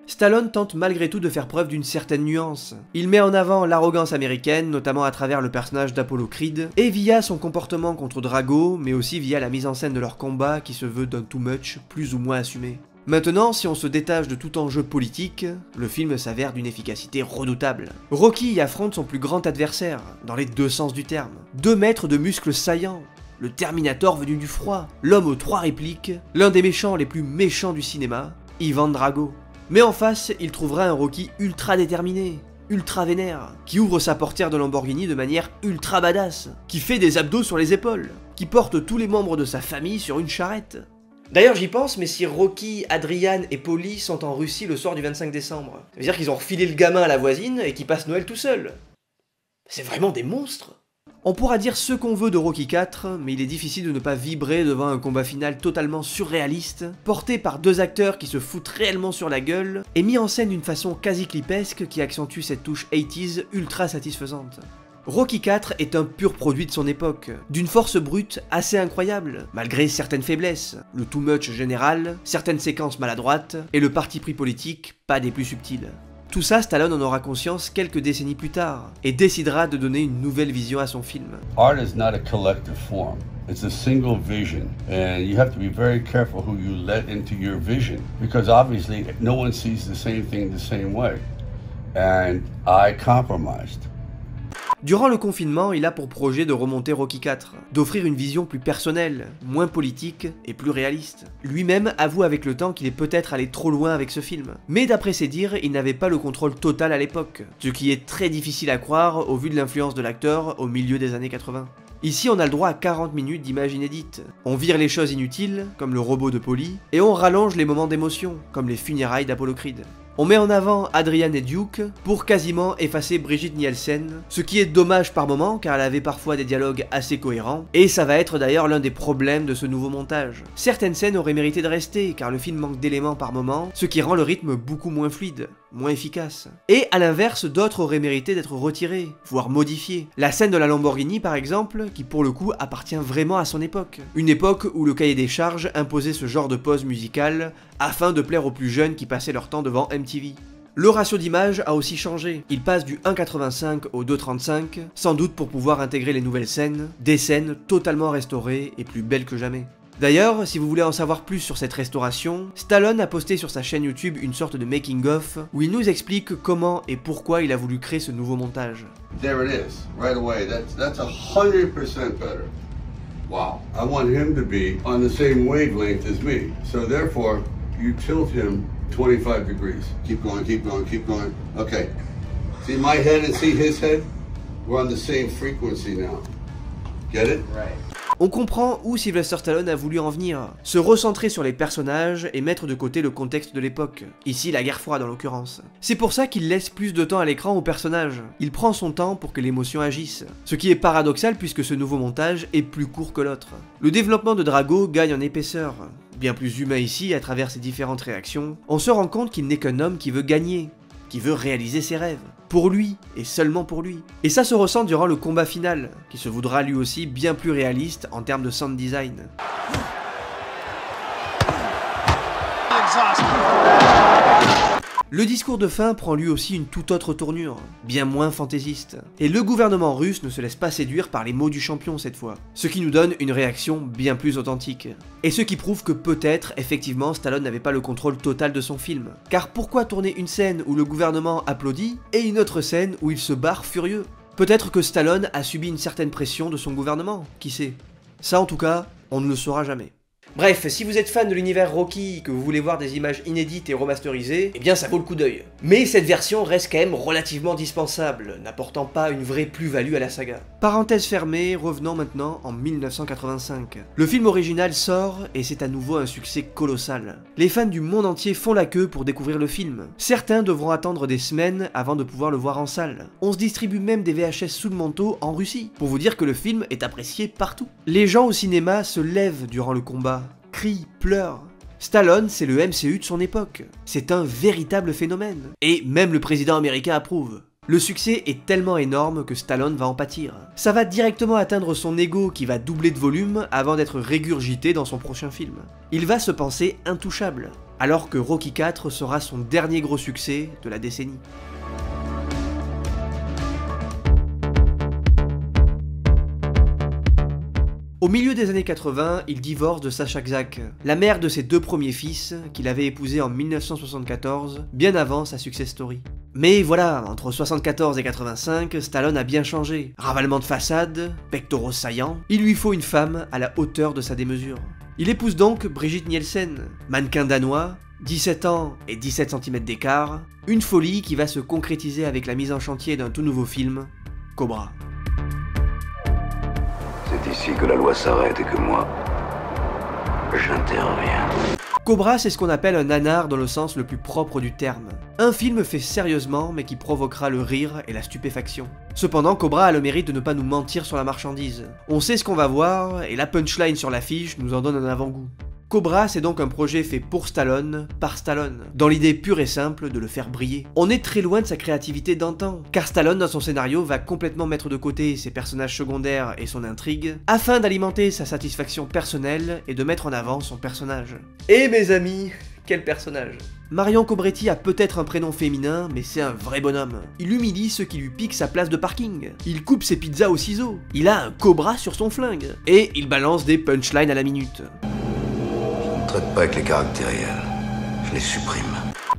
Stallone tente malgré tout de faire preuve d'une certaine nuance. Il met en avant l'arrogance américaine, notamment à travers le personnage d'Apollo Creed, et via son comportement contre Drago, mais aussi via la mise en scène de leur combat qui se veut d'un too much plus ou moins assumé. Maintenant, si on se détache de tout enjeu politique, le film s'avère d'une efficacité redoutable. Rocky affronte son plus grand adversaire, dans les deux sens du terme. Deux mètres de muscles saillants, le Terminator venu du froid, l'homme aux trois répliques, l'un des méchants les plus méchants du cinéma, Ivan Drago. Mais en face, il trouvera un Rocky ultra déterminé, ultra vénère, qui ouvre sa portière de Lamborghini de manière ultra badass, qui fait des abdos sur les épaules, qui porte tous les membres de sa famille sur une charrette. D'ailleurs j'y pense, mais si Rocky, Adrian et Polly sont en Russie le soir du vingt-cinq décembre, ça veut dire qu'ils ont refilé le gamin à la voisine et qu'ils passent Noël tout seuls. C'est vraiment des monstres. On pourra dire ce qu'on veut de Rocky quatre, mais il est difficile de ne pas vibrer devant un combat final totalement surréaliste, porté par deux acteurs qui se foutent réellement sur la gueule, et mis en scène d'une façon quasi clipesque qui accentue cette touche eighties ultra satisfaisante. Rocky quatre est un pur produit de son époque, d'une force brute assez incroyable, malgré certaines faiblesses, le too much général, certaines séquences maladroites, et le parti pris politique pas des plus subtils. Tout ça, Stallone en aura conscience quelques décennies plus tard, et décidera de donner une nouvelle vision à son film. Art is not a collective form, it's a single vision, and you have to be very careful who you let into your vision, because obviously no one sees the same thing the same way, and I compromised. Durant le confinement, il a pour projet de remonter Rocky quatre, d'offrir une vision plus personnelle, moins politique et plus réaliste. Lui-même avoue avec le temps qu'il est peut-être allé trop loin avec ce film. Mais d'après ses dires, il n'avait pas le contrôle total à l'époque, ce qui est très difficile à croire au vu de l'influence de l'acteur au milieu des années quatre-vingt. Ici, on a le droit à quarante minutes d'images inédites. On vire les choses inutiles, comme le robot de Polly, et on rallonge les moments d'émotion, comme les funérailles d'Apollo Creed. On met en avant Adrian et Duke pour quasiment effacer Brigitte Nielsen, ce qui est dommage par moments car elle avait parfois des dialogues assez cohérents, et ça va être d'ailleurs l'un des problèmes de ce nouveau montage. Certaines scènes auraient mérité de rester car le film manque d'éléments par moments, ce qui rend le rythme beaucoup moins fluide, moins efficace. Et à l'inverse, d'autres auraient mérité d'être retirées, voire modifiées. La scène de la Lamborghini par exemple, qui pour le coup appartient vraiment à son époque. Une époque où le cahier des charges imposait ce genre de pause musicale afin de plaire aux plus jeunes qui passaient leur temps devant M T V. Le ratio d'image a aussi changé, il passe du un virgule quatre-vingt-cinq au deux virgule trente-cinq, sans doute pour pouvoir intégrer les nouvelles scènes, des scènes totalement restaurées et plus belles que jamais. D'ailleurs, si vous voulez en savoir plus sur cette restauration, Stallone a posté sur sa chaîne YouTube une sorte de making-of où il nous explique comment et pourquoi il a voulu créer ce nouveau montage. There it is, right away. That's that's one hundred percent better. Wow, I want him to be on the same wavelength as me. So therefore, you tilt him twenty-five degrees. Keep going, keep going, keep going. Okay. See my head and see his head? We're on the same frequency now. Get it? Right. On comprend où Sylvester Stallone a voulu en venir, se recentrer sur les personnages et mettre de côté le contexte de l'époque, ici la guerre froide en l'occurrence. C'est pour ça qu'il laisse plus de temps à l'écran aux personnages, il prend son temps pour que l'émotion agisse, ce qui est paradoxal puisque ce nouveau montage est plus court que l'autre. Le développement de Drago gagne en épaisseur, bien plus humain ici à travers ses différentes réactions, on se rend compte qu'il n'est qu'un homme qui veut gagner, qui veut réaliser ses rêves, pour lui, et seulement pour lui. Et ça se ressent durant le combat final, qui se voudra lui aussi bien plus réaliste en termes de sound design. Le discours de fin prend lui aussi une toute autre tournure, bien moins fantaisiste. Et le gouvernement russe ne se laisse pas séduire par les mots du champion cette fois, ce qui nous donne une réaction bien plus authentique. Et ce qui prouve que peut-être, effectivement, Stallone n'avait pas le contrôle total de son film. Car pourquoi tourner une scène où le gouvernement applaudit et une autre scène où il se barre furieux? Peut-être que Stallone a subi une certaine pression de son gouvernement, qui sait? Ça en tout cas, on ne le saura jamais. Bref, si vous êtes fan de l'univers Rocky, que vous voulez voir des images inédites et remasterisées, eh bien ça vaut le coup d'œil. Mais cette version reste quand même relativement dispensable, n'apportant pas une vraie plus-value à la saga. Parenthèse fermée, revenons maintenant en mille neuf cent quatre-vingt-cinq. Le film original sort, et c'est à nouveau un succès colossal. Les fans du monde entier font la queue pour découvrir le film. Certains devront attendre des semaines avant de pouvoir le voir en salle. On se distribue même des V H S sous le manteau en Russie, pour vous dire que le film est apprécié partout. Les gens au cinéma se lèvent durant le combat, crient, pleurent. Stallone, c'est le M C U de son époque. C'est un véritable phénomène. Et même le président américain approuve. Le succès est tellement énorme que Stallone va en pâtir. Ça va directement atteindre son ego qui va doubler de volume avant d'être régurgité dans son prochain film. Il va se penser intouchable, alors que Rocky quatre sera son dernier gros succès de la décennie. Au milieu des années quatre-vingt, il divorce de Sasha Gzak, la mère de ses deux premiers fils, qu'il avait épousée en mille neuf cent soixante-quatorze, bien avant sa success story. Mais voilà, entre soixante-quatorze et quatre-vingt-cinq, Stallone a bien changé. Ravalement de façade, pectoraux saillants, il lui faut une femme à la hauteur de sa démesure. Il épouse donc Brigitte Nielsen, mannequin danois, dix-sept ans et dix-sept centimètres d'écart, une folie qui va se concrétiser avec la mise en chantier d'un tout nouveau film, Cobra. C'est ici que la loi s'arrête et que moi, j'interviens. Cobra, c'est ce qu'on appelle un nanar dans le sens le plus propre du terme. Un film fait sérieusement mais qui provoquera le rire et la stupéfaction. Cependant, Cobra a le mérite de ne pas nous mentir sur la marchandise. On sait ce qu'on va voir et la punchline sur l'affiche nous en donne un avant-goût. Cobra, c'est donc un projet fait pour Stallone, par Stallone, dans l'idée pure et simple de le faire briller. On est très loin de sa créativité d'antan, car Stallone dans son scénario va complètement mettre de côté ses personnages secondaires et son intrigue, afin d'alimenter sa satisfaction personnelle et de mettre en avant son personnage. Et mes amis, quel personnage! Marion Cobretti a peut-être un prénom féminin, mais c'est un vrai bonhomme. Il humilie ceux qui lui piquent sa place de parking, il coupe ses pizzas au ciseau, il a un cobra sur son flingue, et il balance des punchlines à la minute. Je ne traite pas avec les caractériels, je les supprime.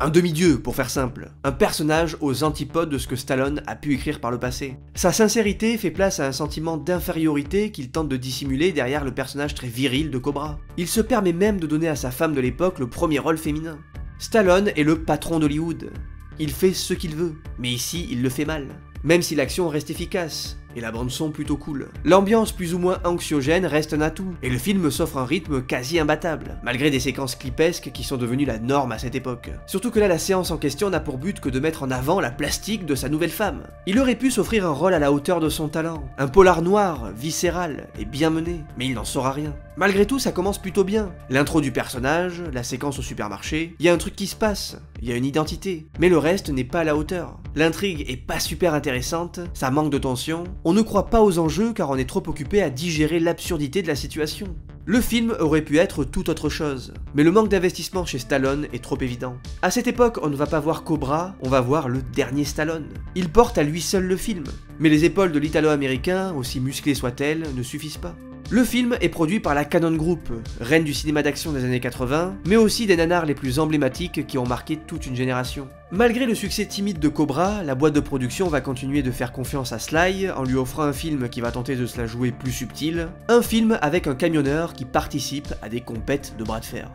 Un demi-dieu, pour faire simple. Un personnage aux antipodes de ce que Stallone a pu écrire par le passé. Sa sincérité fait place à un sentiment d'infériorité qu'il tente de dissimuler derrière le personnage très viril de Cobra. Il se permet même de donner à sa femme de l'époque le premier rôle féminin. Stallone est le patron d'Hollywood. Il fait ce qu'il veut, mais ici, il le fait mal. Même si l'action reste efficace, et la bande-son plutôt cool. L'ambiance plus ou moins anxiogène reste un atout, et le film s'offre un rythme quasi imbattable, malgré des séquences clipesques qui sont devenues la norme à cette époque. Surtout que là, la séance en question n'a pour but que de mettre en avant la plastique de sa nouvelle femme. Il aurait pu s'offrir un rôle à la hauteur de son talent, un polar noir, viscéral, et bien mené, mais il n'en saura rien. Malgré tout, ça commence plutôt bien. L'intro du personnage, la séquence au supermarché, il y a un truc qui se passe, il y a une identité, mais le reste n'est pas à la hauteur. L'intrigue est pas super intéressante, ça manque de tension, on ne croit pas aux enjeux car on est trop occupé à digérer l'absurdité de la situation. Le film aurait pu être tout autre chose, mais le manque d'investissement chez Stallone est trop évident. À cette époque, on ne va pas voir Cobra, on va voir le dernier Stallone. Il porte à lui seul le film, mais les épaules de l'italo-américain, aussi musclées soient-elles, ne suffisent pas. Le film est produit par la Cannon Group, reine du cinéma d'action des années quatre-vingt, mais aussi des nanars les plus emblématiques qui ont marqué toute une génération. Malgré le succès timide de Cobra, la boîte de production va continuer de faire confiance à Sly en lui offrant un film qui va tenter de se la jouer plus subtil, un film avec un camionneur qui participe à des compètes de bras de fer.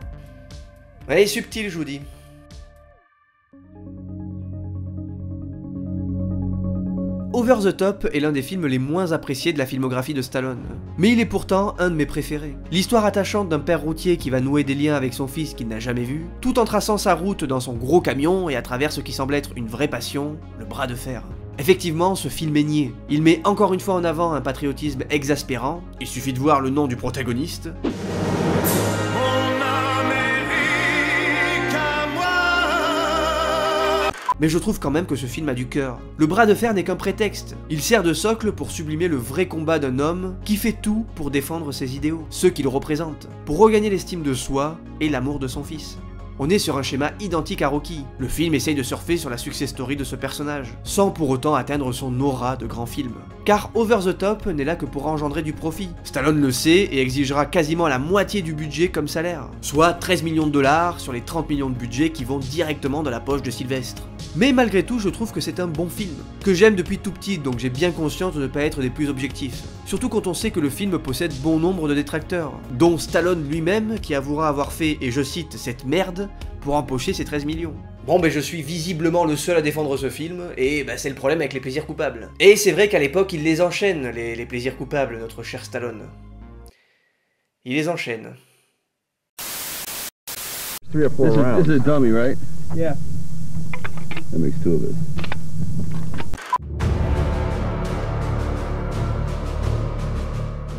Ouais, subtil, je vous dis. Over the Top est l'un des films les moins appréciés de la filmographie de Stallone. Mais il est pourtant un de mes préférés. L'histoire attachante d'un père routier qui va nouer des liens avec son fils qu'il n'a jamais vu, tout en traçant sa route dans son gros camion et à travers ce qui semble être une vraie passion, le bras de fer. Effectivement, ce film est niais. Il met encore une fois en avant un patriotisme exaspérant, il suffit de voir le nom du protagoniste. Mais je trouve quand même que ce film a du cœur. Le bras de fer n'est qu'un prétexte. Il sert de socle pour sublimer le vrai combat d'un homme qui fait tout pour défendre ses idéaux, ceux qu'il représente, pour regagner l'estime de soi et l'amour de son fils. On est sur un schéma identique à Rocky. Le film essaye de surfer sur la success story de ce personnage, sans pour autant atteindre son aura de grand film. car Over the Top n'est là que pour engendrer du profit. Stallone le sait et exigera quasiment la moitié du budget comme salaire, soit treize millions de dollars sur les trente millions de budget qui vont directement dans la poche de Sylvestre. Mais malgré tout, je trouve que c'est un bon film, que j'aime depuis tout petit, donc j'ai bien conscience de ne pas être des plus objectifs. Surtout quand on sait que le film possède bon nombre de détracteurs, dont Stallone lui-même qui avouera avoir fait, et je cite, cette merde pour empocher ses treize millions. Bon ben je suis visiblement le seul à défendre ce film, et ben, c'est le problème avec les plaisirs coupables. Et c'est vrai qu'à l'époque il les enchaîne, les, les plaisirs coupables, notre cher Stallone. Il les enchaîne. Three or four rounds. This is a dummy, right? Yeah. That makes two of us.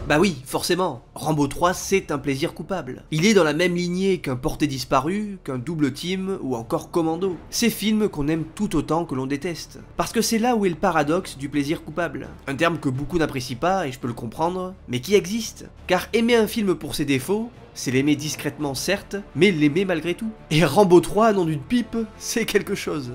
Bah oui, forcément, Rambo trois c'est un plaisir coupable. Il est dans la même lignée qu'un Porté disparu, qu'un Double Team ou encore Commando. Ces films qu'on aime tout autant que l'on déteste. Parce que c'est là où est le paradoxe du plaisir coupable. Un terme que beaucoup n'apprécient pas, et je peux le comprendre, mais qui existe. Car aimer un film pour ses défauts, c'est l'aimer discrètement certes, mais l'aimer malgré tout. Et Rambo trois, nom d'une pipe, c'est quelque chose.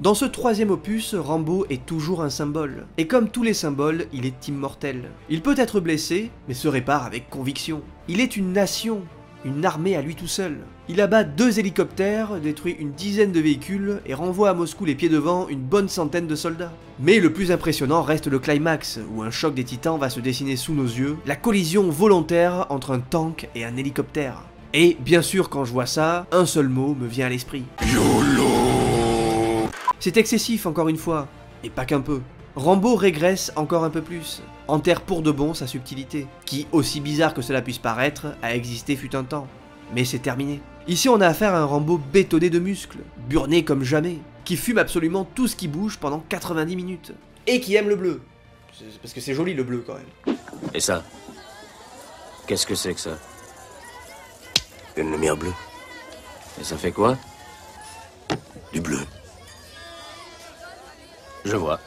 Dans ce troisième opus, Rambo est toujours un symbole. Et comme tous les symboles, il est immortel. Il peut être blessé, mais se répare avec conviction. Il est une nation, une armée à lui tout seul. Il abat deux hélicoptères, détruit une dizaine de véhicules et renvoie à Moscou les pieds devant une bonne centaine de soldats. Mais le plus impressionnant reste le climax, où un choc des titans va se dessiner sous nos yeux, la collision volontaire entre un tank et un hélicoptère. Et bien sûr, quand je vois ça, un seul mot me vient à l'esprit. YOLO! C'est excessif encore une fois, et pas qu'un peu. Rambo régresse encore un peu plus, enterre pour de bon sa subtilité, qui, aussi bizarre que cela puisse paraître, a existé fut un temps. Mais c'est terminé. Ici on a affaire à un Rambo bétonné de muscles, burné comme jamais, qui fume absolument tout ce qui bouge pendant quatre-vingt-dix minutes. Et qui aime le bleu. Parce que c'est joli le bleu quand même. Et ça? Qu'est-ce que c'est que ça? Une lumière bleue. Et ça fait quoi? Du bleu. Je vois.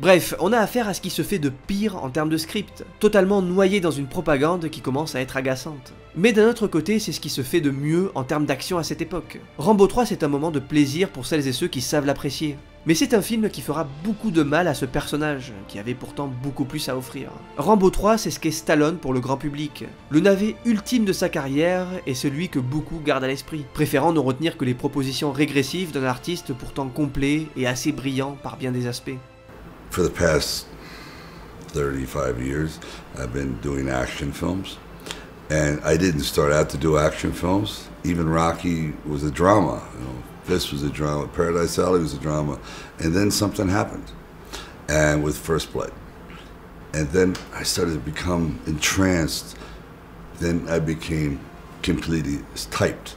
Bref, on a affaire à ce qui se fait de pire en termes de script, totalement noyé dans une propagande qui commence à être agaçante. Mais d'un autre côté, c'est ce qui se fait de mieux en termes d'action à cette époque. Rambo trois c'est un moment de plaisir pour celles et ceux qui savent l'apprécier. Mais c'est un film qui fera beaucoup de mal à ce personnage, qui avait pourtant beaucoup plus à offrir. Rambo trois c'est ce qu'est Stallone pour le grand public, le navet ultime de sa carrière et celui que beaucoup gardent à l'esprit, préférant ne retenir que les propositions régressives d'un artiste pourtant complet et assez brillant par bien des aspects. For the past thirty-five years, I've been doing action films, and I didn't start out to do action films. Even Rocky was a drama, you know, this was a drama, Paradise Alley was a drama, and then something happened, and with First Blood, and then I started to become entranced. Then I became completely typed.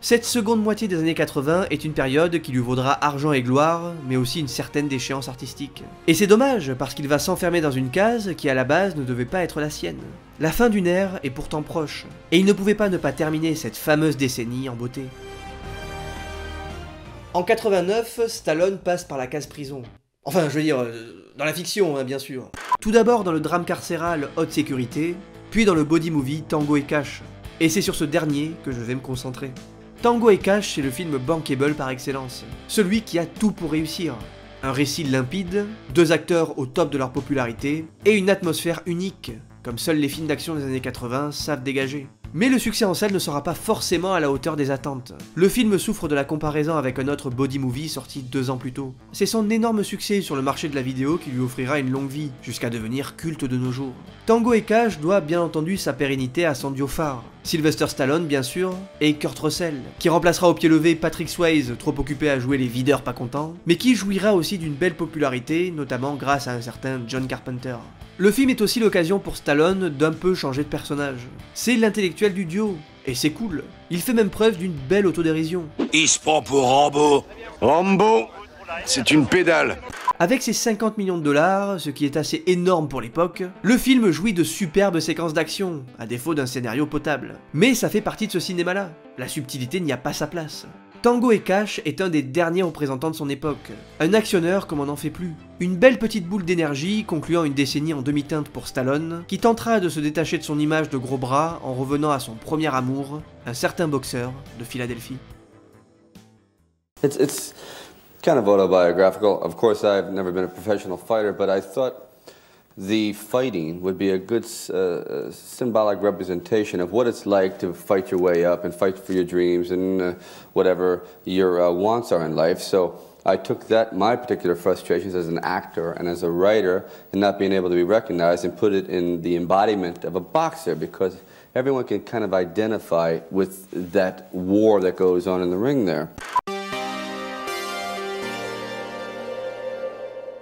Cette seconde moitié des années quatre-vingt est une période qui lui vaudra argent et gloire, mais aussi une certaine déchéance artistique. Et c'est dommage, parce qu'il va s'enfermer dans une case qui à la base ne devait pas être la sienne. La fin d'une ère est pourtant proche, et il ne pouvait pas ne pas terminer cette fameuse décennie en beauté. En quatre-vingt-neuf, Stallone passe par la case prison. Enfin, je veux dire, dans la fiction, hein, bien sûr. Tout d'abord dans le drame carcéral Haute Sécurité, puis dans le body movie Tango et Cash. Et c'est sur ce dernier que je vais me concentrer. Tango et Cash, c'est le film bankable par excellence. Celui qui a tout pour réussir. Un récit limpide, deux acteurs au top de leur popularité, et une atmosphère unique, comme seuls les films d'action des années quatre-vingt savent dégager. Mais le succès en salle ne sera pas forcément à la hauteur des attentes. Le film souffre de la comparaison avec un autre body movie sorti deux ans plus tôt. C'est son énorme succès sur le marché de la vidéo qui lui offrira une longue vie, jusqu'à devenir culte de nos jours. Tango et Cash doit bien entendu sa pérennité à son duo phare. Sylvester Stallone bien sûr, et Kurt Russell, qui remplacera au pied levé Patrick Swayze, trop occupé à jouer les videurs pas contents, mais qui jouira aussi d'une belle popularité, notamment grâce à un certain John Carpenter. Le film est aussi l'occasion pour Stallone d'un peu changer de personnage. C'est l'intellectuel du duo, et c'est cool. Il fait même preuve d'une belle autodérision. Il se prend pour Rambo. Rambo, c'est une pédale. Avec ses cinquante millions de dollars, ce qui est assez énorme pour l'époque, le film jouit de superbes séquences d'action, à défaut d'un scénario potable. Mais ça fait partie de ce cinéma-là. La subtilité n'y a pas sa place. Tango et Cash est un des derniers représentants de son époque, un actionneur comme on n'en fait plus. Une belle petite boule d'énergie concluant une décennie en demi-teinte pour Stallone, qui tentera de se détacher de son image de gros bras en revenant à son premier amour, un certain boxeur de Philadelphie. It's, it's, kind of autobiographical. Of course, I've never been a professional fighter, but I thought the fighting would be a good uh, symbolic representation of what it's like to fight your way up and fight for your dreams and uh, whatever your uh, wants are in life. So I took that, my particular frustrations as an actor and as a writer and not being able to be recognized, and put it in the embodiment of a boxer, because everyone can kind of identify with that war that goes on in the ring there.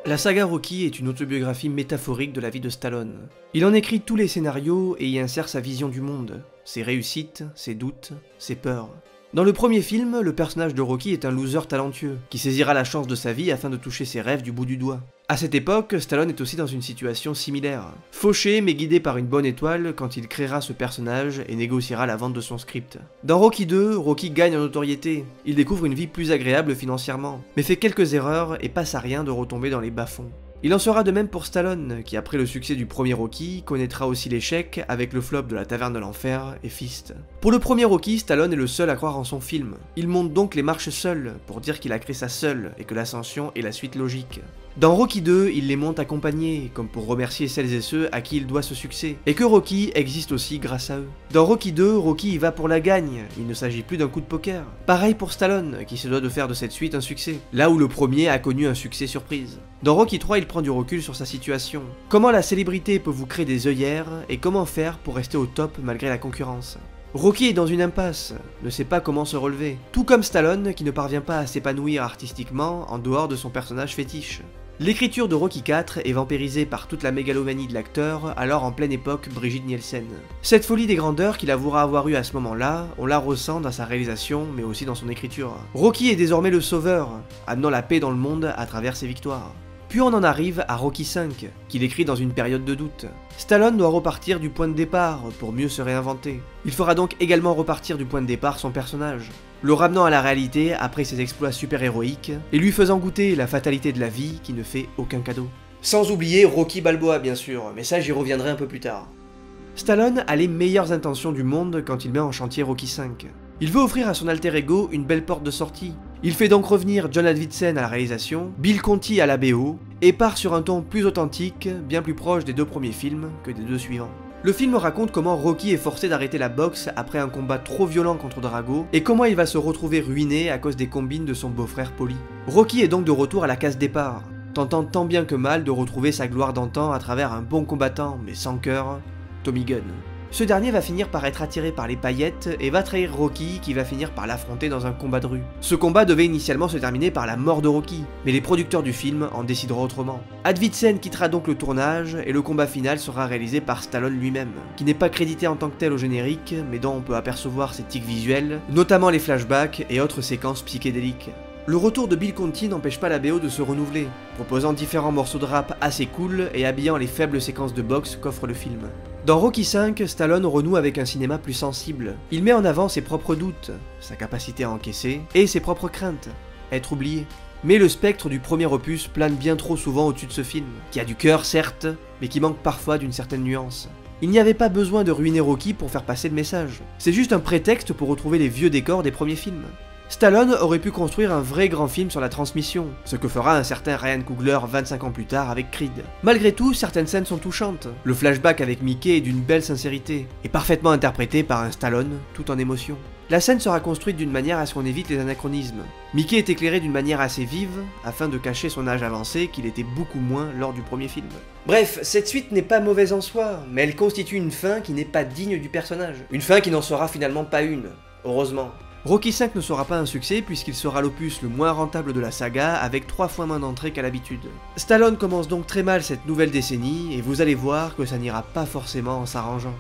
La saga Rocky est une autobiographie métaphorique de la vie de Stallone. Il en écrit tous les scénarios et y insère sa vision du monde, ses réussites, ses doutes, ses peurs. Dans le premier film, le personnage de Rocky est un loser talentueux, qui saisira la chance de sa vie afin de toucher ses rêves du bout du doigt. À cette époque, Stallone est aussi dans une situation similaire, fauché mais guidé par une bonne étoile quand il créera ce personnage et négociera la vente de son script. Dans Rocky deux, Rocky gagne en notoriété, il découvre une vie plus agréable financièrement, mais fait quelques erreurs et passe à rien de retomber dans les bas-fonds. Il en sera de même pour Stallone, qui après le succès du premier Rocky, connaîtra aussi l'échec avec le flop de la Taverne de l'Enfer et Fist. Pour le premier Rocky, Stallone est le seul à croire en son film. Il monte donc les marches seul, pour dire qu'il a créé ça seul, et que l'ascension est la suite logique. Dans Rocky deux, il les monte accompagnés, comme pour remercier celles et ceux à qui il doit ce succès, et que Rocky existe aussi grâce à eux. Dans Rocky deux, Rocky y va pour la gagne, il ne s'agit plus d'un coup de poker. Pareil pour Stallone, qui se doit de faire de cette suite un succès, là où le premier a connu un succès surprise. Dans Rocky trois, il prend du recul sur sa situation. Comment la célébrité peut vous créer des œillères, et comment faire pour rester au top malgré la concurrence. Rocky est dans une impasse, ne sait pas comment se relever, tout comme Stallone qui ne parvient pas à s'épanouir artistiquement en dehors de son personnage fétiche. L'écriture de Rocky quatre est vampirisée par toute la mégalomanie de l'acteur, alors en pleine époque Brigitte Nielsen. Cette folie des grandeurs qu'il avouera avoir eue à ce moment-là, on la ressent dans sa réalisation mais aussi dans son écriture. Rocky est désormais le sauveur, amenant la paix dans le monde à travers ses victoires. Puis on en arrive à Rocky cinq, qu'il écrit dans une période de doute. Stallone doit repartir du point de départ pour mieux se réinventer. Il fera donc également repartir du point de départ son personnage, le ramenant à la réalité après ses exploits super-héroïques et lui faisant goûter la fatalité de la vie qui ne fait aucun cadeau. Sans oublier Rocky Balboa bien sûr, mais ça j'y reviendrai un peu plus tard. Stallone a les meilleures intentions du monde quand il met en chantier Rocky cinq. Il veut offrir à son alter ego une belle porte de sortie. Il fait donc revenir John Avildsen à la réalisation, Bill Conti à la B O, et part sur un ton plus authentique, bien plus proche des deux premiers films que des deux suivants. Le film raconte comment Rocky est forcé d'arrêter la boxe après un combat trop violent contre Drago, et comment il va se retrouver ruiné à cause des combines de son beau-frère Polly. Rocky est donc de retour à la case départ, tentant tant bien que mal de retrouver sa gloire d'antan à travers un bon combattant, mais sans cœur, Tommy Gunn. Ce dernier va finir par être attiré par les paillettes et va trahir Rocky qui va finir par l'affronter dans un combat de rue. Ce combat devait initialement se terminer par la mort de Rocky, mais les producteurs du film en décideront autrement. Avildsen quittera donc le tournage et le combat final sera réalisé par Stallone lui-même, qui n'est pas crédité en tant que tel au générique, mais dont on peut apercevoir ses tics visuels, notamment les flashbacks et autres séquences psychédéliques. Le retour de Bill Conti n'empêche pas la B O de se renouveler, proposant différents morceaux de rap assez cool et habillant les faibles séquences de boxe qu'offre le film. Dans Rocky cinq, Stallone renoue avec un cinéma plus sensible. Il met en avant ses propres doutes, sa capacité à encaisser, et ses propres craintes, être oublié. Mais le spectre du premier opus plane bien trop souvent au-dessus de ce film, qui a du cœur certes, mais qui manque parfois d'une certaine nuance. Il n'y avait pas besoin de ruiner Rocky pour faire passer le message, c'est juste un prétexte pour retrouver les vieux décors des premiers films. Stallone aurait pu construire un vrai grand film sur la transmission, ce que fera un certain Ryan Coogler vingt-cinq ans plus tard avec Creed. Malgré tout, certaines scènes sont touchantes. Le flashback avec Mickey est d'une belle sincérité, et parfaitement interprété par un Stallone tout en émotion. La scène sera construite d'une manière à ce qu'on évite les anachronismes. Mickey est éclairé d'une manière assez vive, afin de cacher son âge avancé qu'il était beaucoup moins lors du premier film. Bref, cette suite n'est pas mauvaise en soi, mais elle constitue une fin qui n'est pas digne du personnage. Une fin qui n'en sera finalement pas une, heureusement. Rocky cinq ne sera pas un succès puisqu'il sera l'opus le moins rentable de la saga avec trois fois moins d'entrées qu'à l'habitude. Stallone commence donc très mal cette nouvelle décennie et vous allez voir que ça n'ira pas forcément en s'arrangeant.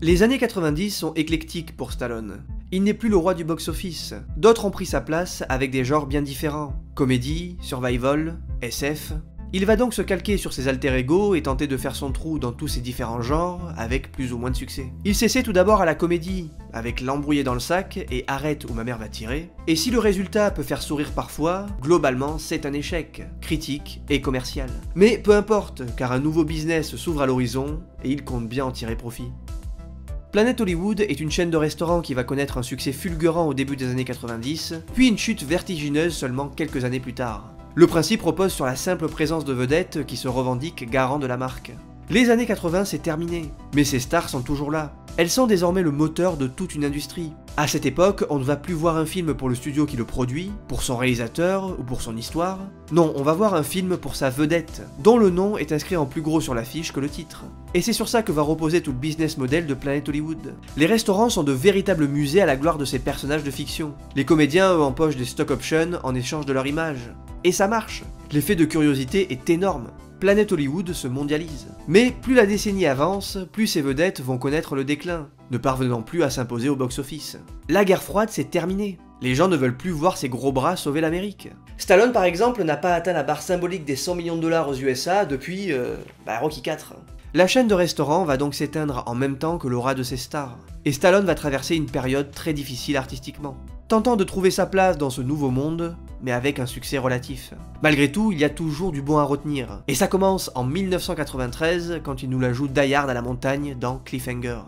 Les années quatre-vingt-dix sont éclectiques pour Stallone. Il n'est plus le roi du box-office, d'autres ont pris sa place avec des genres bien différents, comédie, survival, S F... Il va donc se calquer sur ses alter-ego et tenter de faire son trou dans tous ses différents genres, avec plus ou moins de succès. Il s'essaie tout d'abord à la comédie, avec L'embrouillé dans le sac et Arrête ou ma mère va tirer, et si le résultat peut faire sourire parfois, globalement c'est un échec, critique et commercial. Mais peu importe, car un nouveau business s'ouvre à l'horizon, et il compte bien en tirer profit. Planète Hollywood est une chaîne de restaurants qui va connaître un succès fulgurant au début des années quatre-vingt-dix, puis une chute vertigineuse seulement quelques années plus tard. Le principe repose sur la simple présence de vedettes qui se revendiquent garants de la marque. Les années quatre-vingt c'est terminé, mais ces stars sont toujours là. Elles sont désormais le moteur de toute une industrie. À cette époque, on ne va plus voir un film pour le studio qui le produit, pour son réalisateur ou pour son histoire. Non, on va voir un film pour sa vedette, dont le nom est inscrit en plus gros sur l'affiche que le titre. Et c'est sur ça que va reposer tout le business model de Planète Hollywood. Les restaurants sont de véritables musées à la gloire de ces personnages de fiction. Les comédiens eux, empochent des stock options en échange de leur image. Et ça marche. L'effet de curiosité est énorme. Planète Hollywood se mondialise. Mais plus la décennie avance, plus ces vedettes vont connaître le déclin, ne parvenant plus à s'imposer au box-office. La guerre froide c'est terminé. Les gens ne veulent plus voir ces gros bras sauver l'Amérique. Stallone par exemple n'a pas atteint la barre symbolique des cent millions de dollars aux U S A depuis euh, bah, Rocky quatre. La chaîne de restaurants va donc s'éteindre en même temps que l'aura de ses stars. Et Stallone va traverser une période très difficile artistiquement, tentant de trouver sa place dans ce nouveau monde, mais avec un succès relatif. Malgré tout, il y a toujours du bon à retenir. Et ça commence en mille neuf cent quatre-vingt-treize, quand il nous la joue Die Hard à la montagne dans Cliffhanger.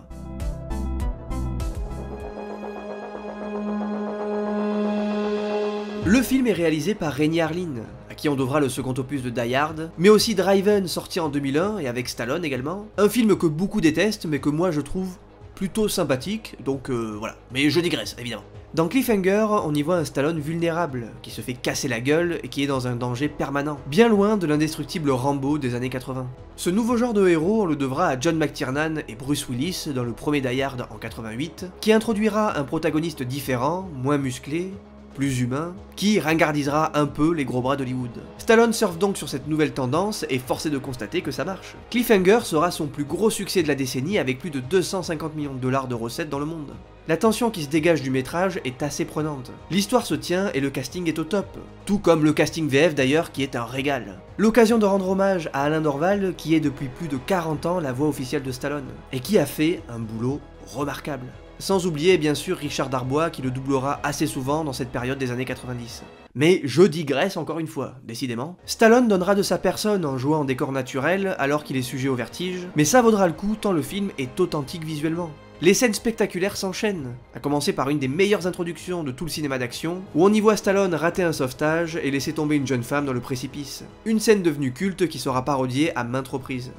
Le film est réalisé par Renny Harlin, à qui on devra le second opus de Die Hard, mais aussi Drive-In sorti en deux mille un et avec Stallone également. Un film que beaucoup détestent mais que moi je trouve plutôt sympathique, donc euh, voilà. Mais je digresse évidemment. Dans Cliffhanger, on y voit un Stallone vulnérable, qui se fait casser la gueule et qui est dans un danger permanent, bien loin de l'indestructible Rambo des années quatre-vingt. Ce nouveau genre de héros, on le devra à John McTiernan et Bruce Willis dans le premier Die Hard en quatre-vingt-huit, qui introduira un protagoniste différent, moins musclé, plus humain, qui ringardisera un peu les gros bras d'Hollywood. Stallone surfe donc sur cette nouvelle tendance et forcé de constater que ça marche. Cliffhanger sera son plus gros succès de la décennie avec plus de deux cent cinquante millions de dollars de recettes dans le monde. La tension qui se dégage du métrage est assez prenante. L'histoire se tient et le casting est au top, tout comme le casting V F d'ailleurs qui est un régal. L'occasion de rendre hommage à Alain Dorval qui est depuis plus de quarante ans la voix officielle de Stallone, et qui a fait un boulot remarquable. Sans oublier bien sûr Richard Darbois qui le doublera assez souvent dans cette période des années quatre-vingt-dix. Mais je digresse encore une fois, décidément. Stallone donnera de sa personne en jouant en décor naturel alors qu'il est sujet au vertige, mais ça vaudra le coup tant le film est authentique visuellement. Les scènes spectaculaires s'enchaînent, à commencer par une des meilleures introductions de tout le cinéma d'action, où on y voit Stallone rater un sauvetage et laisser tomber une jeune femme dans le précipice. Une scène devenue culte qui sera parodiée à maintes reprises.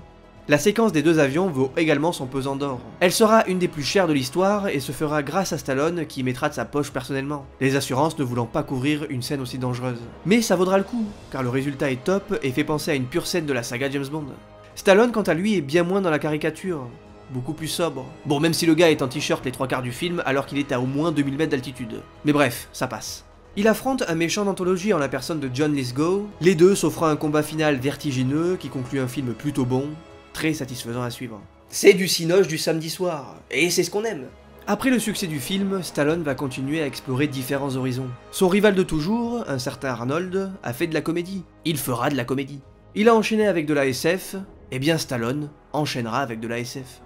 La séquence des deux avions vaut également son pesant d'or. Elle sera une des plus chères de l'histoire et se fera grâce à Stallone qui mettra de sa poche personnellement, les assurances ne voulant pas couvrir une scène aussi dangereuse. Mais ça vaudra le coup, car le résultat est top et fait penser à une pure scène de la saga James Bond. Stallone quant à lui est bien moins dans la caricature, beaucoup plus sobre. Bon, même si le gars est en t-shirt les trois quarts du film alors qu'il est à au moins deux mille mètres d'altitude. Mais bref, ça passe. Il affronte un méchant d'anthologie en la personne de John Lithgow, les deux s'offrant un combat final vertigineux qui conclut un film plutôt bon, très satisfaisant à suivre. C'est du cinoche du samedi soir, et c'est ce qu'on aime. Après le succès du film, Stallone va continuer à explorer différents horizons. Son rival de toujours, un certain Arnold, a fait de la comédie. Il fera de la comédie. Il a enchaîné avec de la S F, et bien Stallone enchaînera avec de la S F.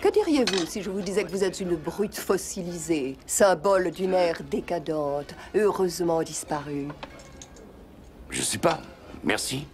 Que diriez-vous si je vous disais que vous êtes une brute fossilisée, symbole d'une ère décadente, heureusement disparue? Je sais pas, merci.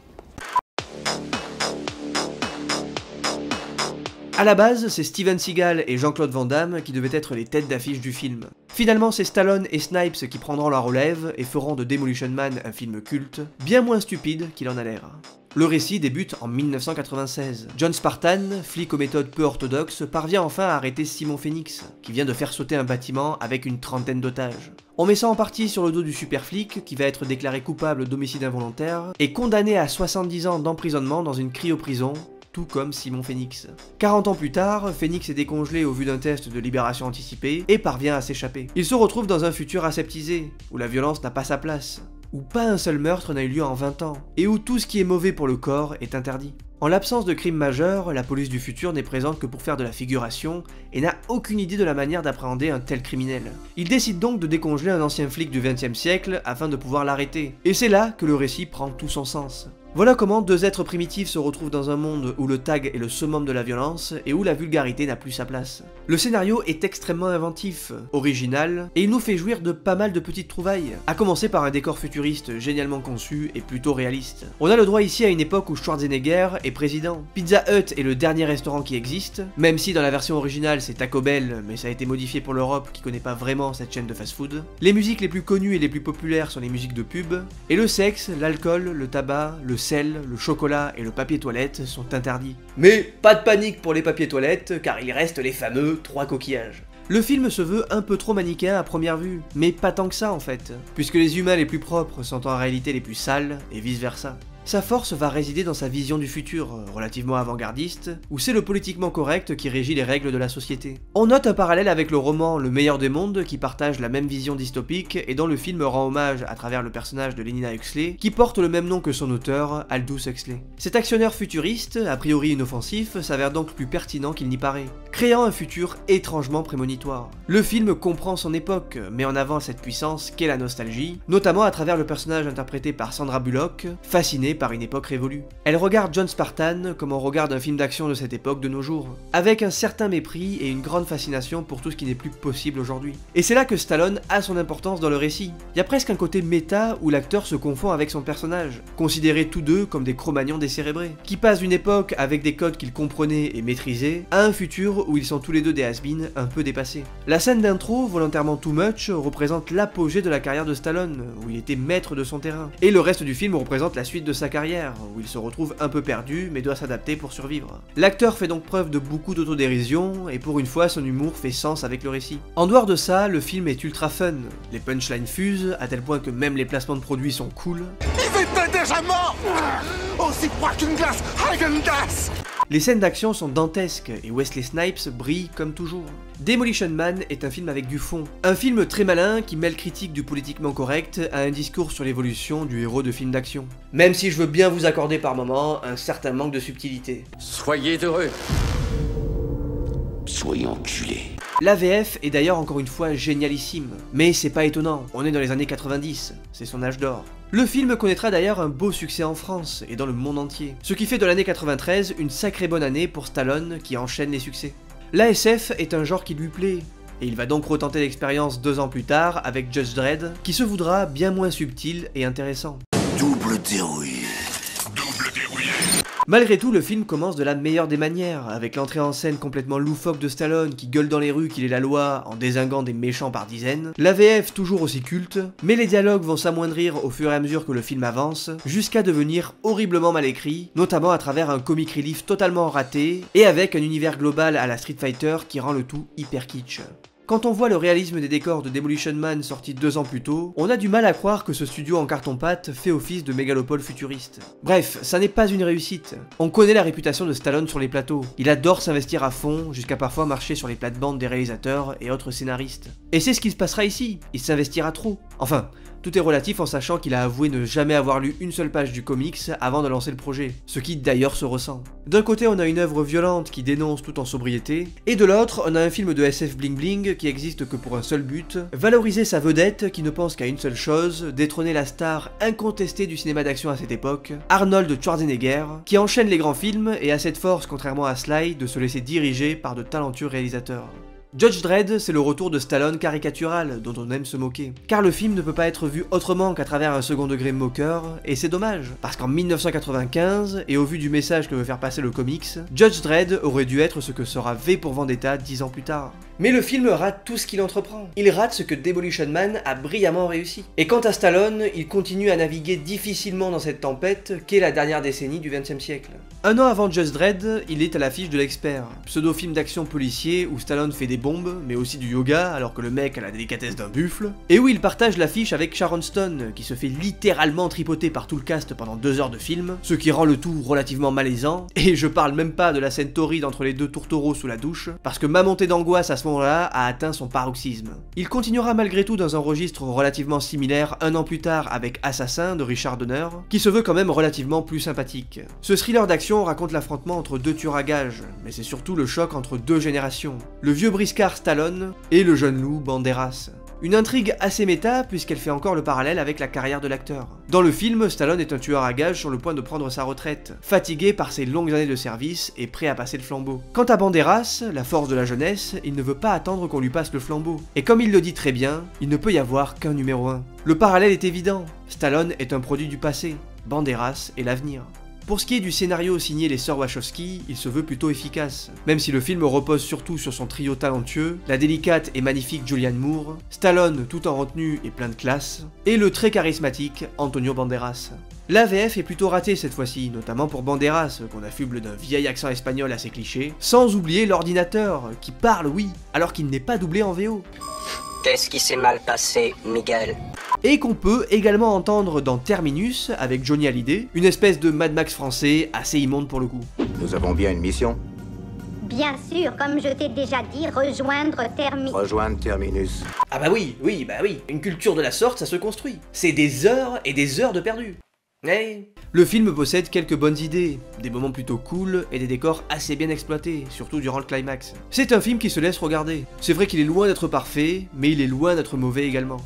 A la base, c'est Steven Seagal et Jean-Claude Van Damme qui devaient être les têtes d'affiche du film. Finalement, c'est Stallone et Snipes qui prendront la relève et feront de Demolition Man un film culte, bien moins stupide qu'il en a l'air. Le récit débute en mille neuf cent quatre-vingt-seize. John Spartan, flic aux méthodes peu orthodoxes, parvient enfin à arrêter Simon Phoenix, qui vient de faire sauter un bâtiment avec une trentaine d'otages. On met ça en partie sur le dos du super flic, qui va être déclaré coupable d'homicide involontaire, et condamné à soixante-dix ans d'emprisonnement dans une cryoprison, tout comme Simon Phoenix. quarante ans plus tard, Phoenix est décongelé au vu d'un test de libération anticipée et parvient à s'échapper. Il se retrouve dans un futur aseptisé, où la violence n'a pas sa place, où pas un seul meurtre n'a eu lieu en vingt ans, et où tout ce qui est mauvais pour le corps est interdit. En l'absence de crimes majeurs, la police du futur n'est présente que pour faire de la figuration et n'a aucune idée de la manière d'appréhender un tel criminel. Il décide donc de décongeler un ancien flic du vingtième siècle afin de pouvoir l'arrêter, et c'est là que le récit prend tout son sens. Voilà comment deux êtres primitifs se retrouvent dans un monde où le tag est le summum de la violence et où la vulgarité n'a plus sa place. Le scénario est extrêmement inventif, original, et il nous fait jouir de pas mal de petites trouvailles, à commencer par un décor futuriste génialement conçu et plutôt réaliste. On a le droit ici à une époque où Schwarzenegger est président. Pizza Hut est le dernier restaurant qui existe, même si dans la version originale c'est Taco Bell, mais ça a été modifié pour l'Europe qui connaît pas vraiment cette chaîne de fast-food. Les musiques les plus connues et les plus populaires sont les musiques de pub, et le sexe, l'alcool, le tabac, le Le sel, le chocolat et le papier toilette sont interdits. Mais pas de panique pour les papiers toilettes, car il reste les fameux trois coquillages. Le film se veut un peu trop manichéen à première vue, mais pas tant que ça en fait, puisque les humains les plus propres sont en réalité les plus sales, et vice versa. Sa force va résider dans sa vision du futur, relativement avant-gardiste, où c'est le politiquement correct qui régit les règles de la société. On note un parallèle avec le roman Le meilleur des mondes qui partage la même vision dystopique et dont le film rend hommage à travers le personnage de Lenina Huxley qui porte le même nom que son auteur, Aldous Huxley. Cet actionnaire futuriste, a priori inoffensif, s'avère donc plus pertinent qu'il n'y paraît, créant un futur étrangement prémonitoire. Le film comprend son époque, met en avant cette puissance qu'est la nostalgie, notamment à travers le personnage interprété par Sandra Bullock, fascinée par une époque révolue. Elle regarde John Spartan comme on regarde un film d'action de cette époque de nos jours, avec un certain mépris et une grande fascination pour tout ce qui n'est plus possible aujourd'hui. Et c'est là que Stallone a son importance dans le récit. Il y a presque un côté méta où l'acteur se confond avec son personnage, considérés tous deux comme des Cro-Magnons décérébrés, qui passent d'une époque avec des codes qu'ils comprenaient et maîtrisaient, à un futur où ils sont tous les deux des has-been un peu dépassés. La scène d'intro, volontairement too much, représente l'apogée de la carrière de Stallone, où il était maître de son terrain, et le reste du film représente la suite de sa carrière, où il se retrouve un peu perdu mais doit s'adapter pour survivre. L'acteur fait donc preuve de beaucoup d'autodérision et pour une fois son humour fait sens avec le récit. En dehors de ça, le film est ultra fun, les punchlines fusent à tel point que même les placements de produits sont cool. Il était déjà mort ! Aussi froid qu'une glace, Häagen-Dazs ! Les scènes d'action sont dantesques et Wesley Snipes brille comme toujours. Demolition Man est un film avec du fond. Un film très malin qui mêle critique du politiquement correct à un discours sur l'évolution du héros de film d'action. Même si je veux bien vous accorder par moments un certain manque de subtilité. Soyez heureux. Soyez enculés. L'A V F est d'ailleurs encore une fois génialissime, mais c'est pas étonnant, on est dans les années quatre-vingt-dix, c'est son âge d'or. Le film connaîtra d'ailleurs un beau succès en France et dans le monde entier, ce qui fait de l'année quatre-vingt-treize une sacrée bonne année pour Stallone qui enchaîne les succès. L'A S F est un genre qui lui plaît, et il va donc retenter l'expérience deux ans plus tard avec Judge Dredd, qui se voudra bien moins subtil et intéressant. Double dérouillé. Double dérouillé. Malgré tout, le film commence de la meilleure des manières, avec l'entrée en scène complètement loufoque de Stallone qui gueule dans les rues qu'il est la loi en désinguant des méchants par dizaines, l'A V F toujours aussi culte, mais les dialogues vont s'amoindrir au fur et à mesure que le film avance, jusqu'à devenir horriblement mal écrit, notamment à travers un comic relief totalement raté, et avec un univers global à la Street Fighter qui rend le tout hyper kitsch. Quand on voit le réalisme des décors de Demolition Man sorti deux ans plus tôt, on a du mal à croire que ce studio en carton-pâte fait office de mégalopole futuriste. Bref, ça n'est pas une réussite. On connaît la réputation de Stallone sur les plateaux. Il adore s'investir à fond, jusqu'à parfois marcher sur les plates-bandes des réalisateurs et autres scénaristes. Et c'est ce qui se passera ici, il s'investira trop. Enfin, tout est relatif en sachant qu'il a avoué ne jamais avoir lu une seule page du comics avant de lancer le projet, ce qui d'ailleurs se ressent. D'un côté on a une œuvre violente qui dénonce tout en sobriété, et de l'autre on a un film de S F bling bling qui existe que pour un seul but, valoriser sa vedette qui ne pense qu'à une seule chose, détrôner la star incontestée du cinéma d'action à cette époque, Arnold Schwarzenegger, qui enchaîne les grands films et a cette force contrairement à Sly de se laisser diriger par de talentueux réalisateurs. Judge Dredd, c'est le retour de Stallone caricatural, dont on aime se moquer. Car le film ne peut pas être vu autrement qu'à travers un second degré moqueur, et c'est dommage, parce qu'en mille neuf cent quatre-vingt-quinze, et au vu du message que veut faire passer le comics, Judge Dredd aurait dû être ce que sera V pour Vendetta dix ans plus tard. Mais le film rate tout ce qu'il entreprend. Il rate ce que Demolition Man a brillamment réussi. Et quant à Stallone, il continue à naviguer difficilement dans cette tempête qu'est la dernière décennie du vingtième siècle. Un an avant Judge Dredd, il est à l'affiche de L'Expert, pseudo-film d'action policier où Stallone fait des bombes, mais aussi du yoga alors que le mec a la délicatesse d'un buffle, et où il partage l'affiche avec Sharon Stone qui se fait littéralement tripoter par tout le cast pendant deux heures de film, ce qui rend le tout relativement malaisant, et je parle même pas de la scène torride entre les deux tourtereaux sous la douche, parce que ma montée d'angoisse à ce moment là a atteint son paroxysme. Il continuera malgré tout dans un registre relativement similaire un an plus tard avec Assassin de Richard Donner, qui se veut quand même relativement plus sympathique. Ce thriller d'action raconte l'affrontement entre deux tueurs à gages, mais c'est surtout le choc entre deux générations, le vieux briscard Stallone et le jeune loup Banderas. Une intrigue assez méta puisqu'elle fait encore le parallèle avec la carrière de l'acteur. Dans le film, Stallone est un tueur à gages sur le point de prendre sa retraite, fatigué par ses longues années de service et prêt à passer le flambeau. Quant à Banderas, la force de la jeunesse, il ne veut pas attendre qu'on lui passe le flambeau. Et comme il le dit très bien, il ne peut y avoir qu'un numéro un. Le parallèle est évident, Stallone est un produit du passé, Banderas est l'avenir. Pour ce qui est du scénario signé les sœurs Wachowski, il se veut plutôt efficace. Même si le film repose surtout sur son trio talentueux, la délicate et magnifique Julianne Moore, Stallone tout en retenue et plein de classe, et le très charismatique Antonio Banderas. La V F est plutôt ratée cette fois-ci, notamment pour Banderas, qu'on affuble d'un vieil accent espagnol assez cliché, sans oublier l'ordinateur, qui parle oui, alors qu'il n'est pas doublé en V O. Qu'est-ce qui s'est mal passé, Miguel ? Et qu'on peut également entendre dans Terminus, avec Johnny Hallyday, une espèce de Mad Max français assez immonde pour le coup. Nous avons bien une mission ? Bien sûr, comme je t'ai déjà dit, rejoindre Terminus. Rejoindre Terminus. Ah bah oui, oui, bah oui, une culture de la sorte, ça se construit. C'est des heures et des heures de perdu. Hey. Le film possède quelques bonnes idées, des moments plutôt cool et des décors assez bien exploités, surtout durant le climax. C'est un film qui se laisse regarder. C'est vrai qu'il est loin d'être parfait, mais il est loin d'être mauvais également.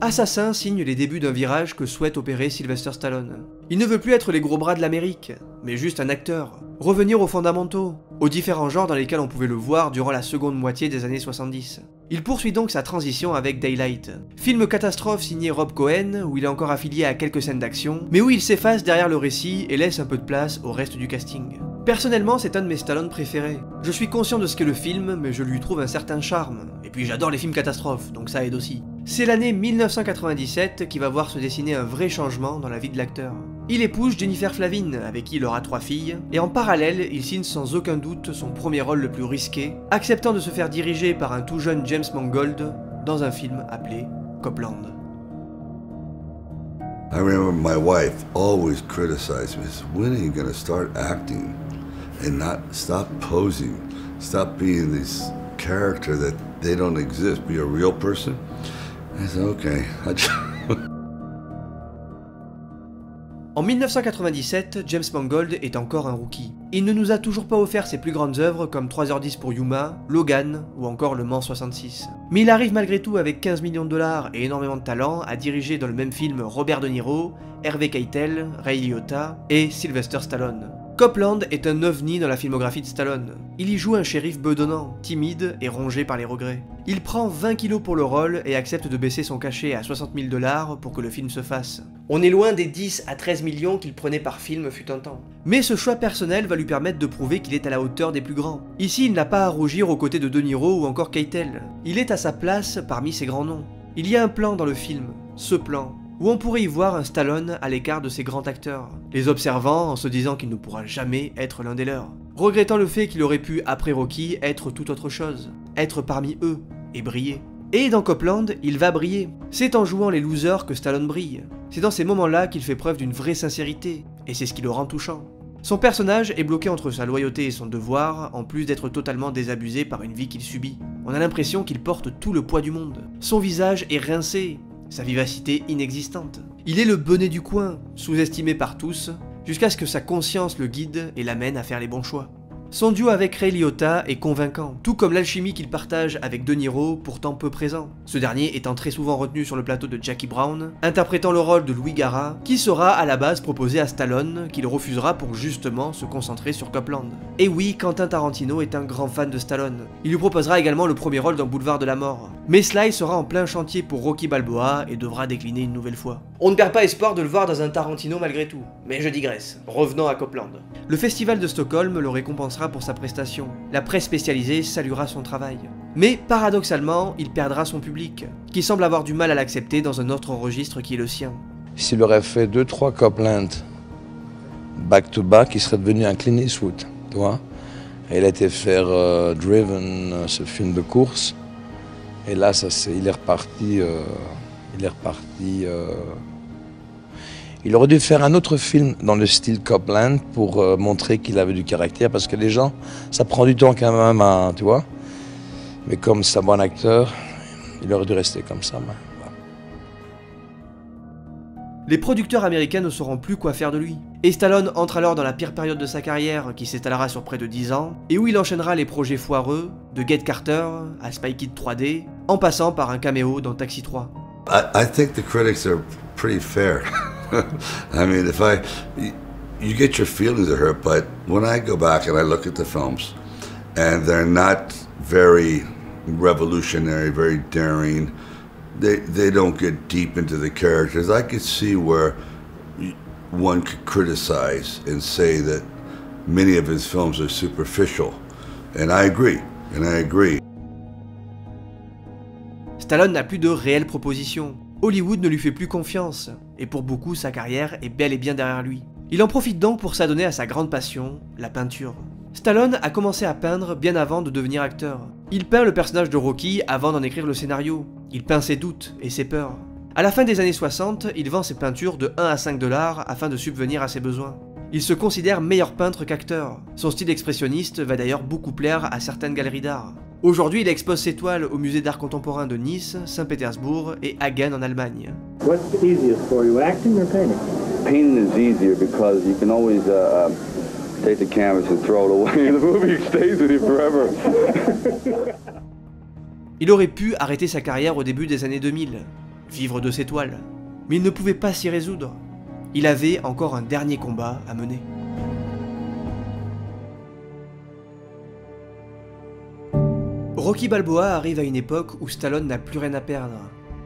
Assassin signe les débuts d'un virage que souhaite opérer Sylvester Stallone. Il ne veut plus être les gros bras de l'Amérique, mais juste un acteur. Revenir aux fondamentaux, aux différents genres dans lesquels on pouvait le voir durant la seconde moitié des années soixante-dix. Il poursuit donc sa transition avec Daylight, film catastrophe signé Rob Cohen, où il est encore affilié à quelques scènes d'action, mais où il s'efface derrière le récit et laisse un peu de place au reste du casting. Personnellement, c'est un de mes Stallone préférés. Je suis conscient de ce qu'est le film, mais je lui trouve un certain charme. Et puis j'adore les films catastrophes, donc ça aide aussi. C'est l'année mille neuf cent quatre-vingt-dix-sept qui va voir se dessiner un vrai changement dans la vie de l'acteur. Il épouse Jennifer Flavin, avec qui il aura trois filles, et en parallèle, il signe sans aucun doute son premier rôle le plus risqué, acceptant de se faire diriger par un tout jeune James Mangold dans un film appelé Copland. I remember my wife always criticized me, when are you gonna start acting? And not stop posing, stop being this character that they don't exist, be a real person. I said, okay. En mille neuf cent quatre-vingt-dix-sept, James Mangold est encore un rookie. Il ne nous a toujours pas offert ses plus grandes œuvres comme trois heures dix pour Yuma, Logan ou encore Le Mans soixante-six. Mais il arrive malgré tout avec quinze millions de dollars et énormément de talent à diriger dans le même film Robert De Niro, Hervé Keitel, Ray Liotta et Sylvester Stallone. Copland est un ovni dans la filmographie de Stallone. Il y joue un shérif bedonnant, timide et rongé par les regrets. Il prend vingt kilos pour le rôle et accepte de baisser son cachet à soixante mille dollars pour que le film se fasse. On est loin des dix à treize millions qu'il prenait par film fut un temps. Mais ce choix personnel va lui permettre de prouver qu'il est à la hauteur des plus grands. Ici, il n'a pas à rougir aux côtés de De Niro ou encore Keitel. Il est à sa place parmi ces grands noms. Il y a un plan dans le film, ce plan, où on pourrait y voir un Stallone à l'écart de ses grands acteurs, les observant en se disant qu'il ne pourra jamais être l'un des leurs, regrettant le fait qu'il aurait pu, après Rocky, être tout autre chose, être parmi eux, et briller. Et dans Copland, il va briller. C'est en jouant les losers que Stallone brille. C'est dans ces moments-là qu'il fait preuve d'une vraie sincérité, et c'est ce qui le rend touchant. Son personnage est bloqué entre sa loyauté et son devoir, en plus d'être totalement désabusé par une vie qu'il subit. On a l'impression qu'il porte tout le poids du monde. Son visage est rincé, sa vivacité inexistante. Il est le bonnet du coin, sous-estimé par tous, jusqu'à ce que sa conscience le guide et l'amène à faire les bons choix. Son duo avec Ray Liotta est convaincant, tout comme l'alchimie qu'il partage avec De Niro, pourtant peu présent, ce dernier étant très souvent retenu sur le plateau de Jackie Brown, interprétant le rôle de Louis Gara, qui sera à la base proposé à Stallone, qu'il refusera pour justement se concentrer sur Copland. Et oui, Quentin Tarantino est un grand fan de Stallone. Il lui proposera également le premier rôle dans Boulevard de la Mort. Mais Sly sera en plein chantier pour Rocky Balboa et devra décliner une nouvelle fois. On ne perd pas espoir de le voir dans un Tarantino malgré tout, mais je digresse, revenons à Copland. Le festival de Stockholm le récompensera pour sa prestation. La presse spécialisée saluera son travail. Mais paradoxalement, il perdra son public, qui semble avoir du mal à l'accepter dans un autre registre qui est le sien. S'il aurait fait deux trois Copland back-to-back, il serait devenu un Clint Eastwood, tu vois. Et il a été faire euh, Driven, ce film de course, et là, ça, c'est, il est reparti... Euh, il est reparti... Euh, Il aurait dû faire un autre film dans le style Copland pour euh, montrer qu'il avait du caractère, parce que les gens, ça prend du temps quand même, à, tu vois. Mais comme c'est un bon acteur, il aurait dû rester comme ça. Ben, voilà. les producteurs américains ne sauront plus quoi faire de lui. Et Stallone entre alors dans la pire période de sa carrière, qui s'étalera sur près de dix ans, et où il enchaînera les projets foireux, de Get Carter à Spy Kid trois D, en passant par un caméo dans Taxi trois. I, I think the critics are pretty fair. I mean, if I, you get your feelings hurt, but when I go back and I look at the films, and they're not very revolutionary, very daring. They they don't get deep into the characters. I could see where one could criticize and say that many of his films are superficial, and I agree. And I agree. Stallone n'a plus de réelles propositions. Hollywood ne lui fait plus confiance, et pour beaucoup, sa carrière est bel et bien derrière lui. Il en profite donc pour s'adonner à sa grande passion, la peinture. Stallone a commencé à peindre bien avant de devenir acteur. Il peint le personnage de Rocky avant d'en écrire le scénario. Il peint ses doutes et ses peurs. À la fin des années soixante, il vend ses peintures de un à cinq dollars afin de subvenir à ses besoins. Il se considère meilleur peintre qu'acteur. Son style expressionniste va d'ailleurs beaucoup plaire à certaines galeries d'art. Aujourd'hui, il expose ses toiles au musée d'art contemporain de Nice, Saint-Pétersbourg et Hagen en Allemagne. What's easiest for you, acting or painting? Painting is easier because you can always uh... take the canvas and throw it away. The movie stays with you forever. Il aurait pu arrêter sa carrière au début des années deux mille, vivre de ses toiles, mais il ne pouvait pas s'y résoudre. Il avait encore un dernier combat à mener. Rocky Balboa arrive à une époque où Stallone n'a plus rien à perdre,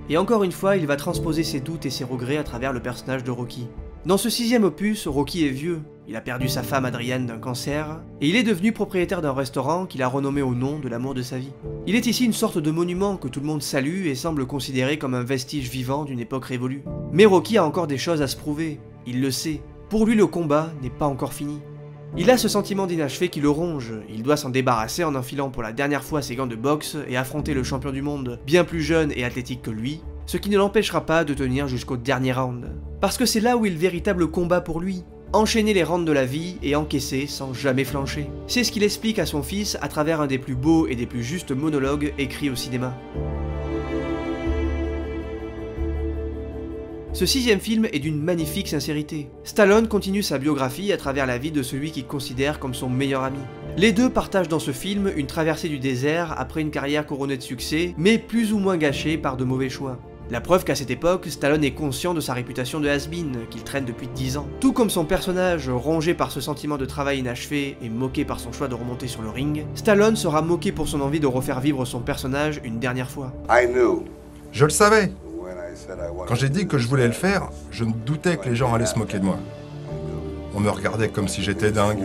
et encore une fois, il va transposer ses doutes et ses regrets à travers le personnage de Rocky. Dans ce sixième opus, Rocky est vieux. Il a perdu sa femme Adrienne d'un cancer, et il est devenu propriétaire d'un restaurant qu'il a renommé au nom de l'amour de sa vie. Il est ici une sorte de monument que tout le monde salue et semble considérer comme un vestige vivant d'une époque révolue. Mais Rocky a encore des choses à se prouver, il le sait. Pour lui, le combat n'est pas encore fini. Il a ce sentiment d'inachevé qui le ronge, il doit s'en débarrasser en enfilant pour la dernière fois ses gants de boxe et affronter le champion du monde, bien plus jeune et athlétique que lui, ce qui ne l'empêchera pas de tenir jusqu'au dernier round. Parce que c'est là où est le véritable combat pour lui. Enchaîner les rentes de la vie et encaisser sans jamais flancher. C'est ce qu'il explique à son fils à travers un des plus beaux et des plus justes monologues écrits au cinéma. Ce sixième film est d'une magnifique sincérité. Stallone continue sa biographie à travers la vie de celui qu'il considère comme son meilleur ami. Les deux partagent dans ce film une traversée du désert après une carrière couronnée de succès, mais plus ou moins gâchée par de mauvais choix. La preuve qu'à cette époque, Stallone est conscient de sa réputation de has-been, qu'il traîne depuis dix ans. Tout comme son personnage, rongé par ce sentiment de travail inachevé et moqué par son choix de remonter sur le ring, Stallone sera moqué pour son envie de refaire vivre son personnage une dernière fois. Je le savais. Quand j'ai dit que je voulais le faire, je me doutais que les gens allaient se moquer de moi. On me regardait comme si j'étais dingue.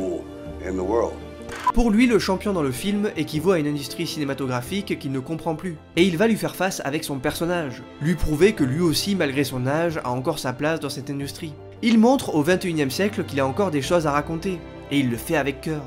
Pour lui, le champion dans le film équivaut à une industrie cinématographique qu'il ne comprend plus, et il va lui faire face avec son personnage, lui prouver que lui aussi, malgré son âge, a encore sa place dans cette industrie. Il montre au vingt et unième siècle qu'il a encore des choses à raconter, et il le fait avec cœur.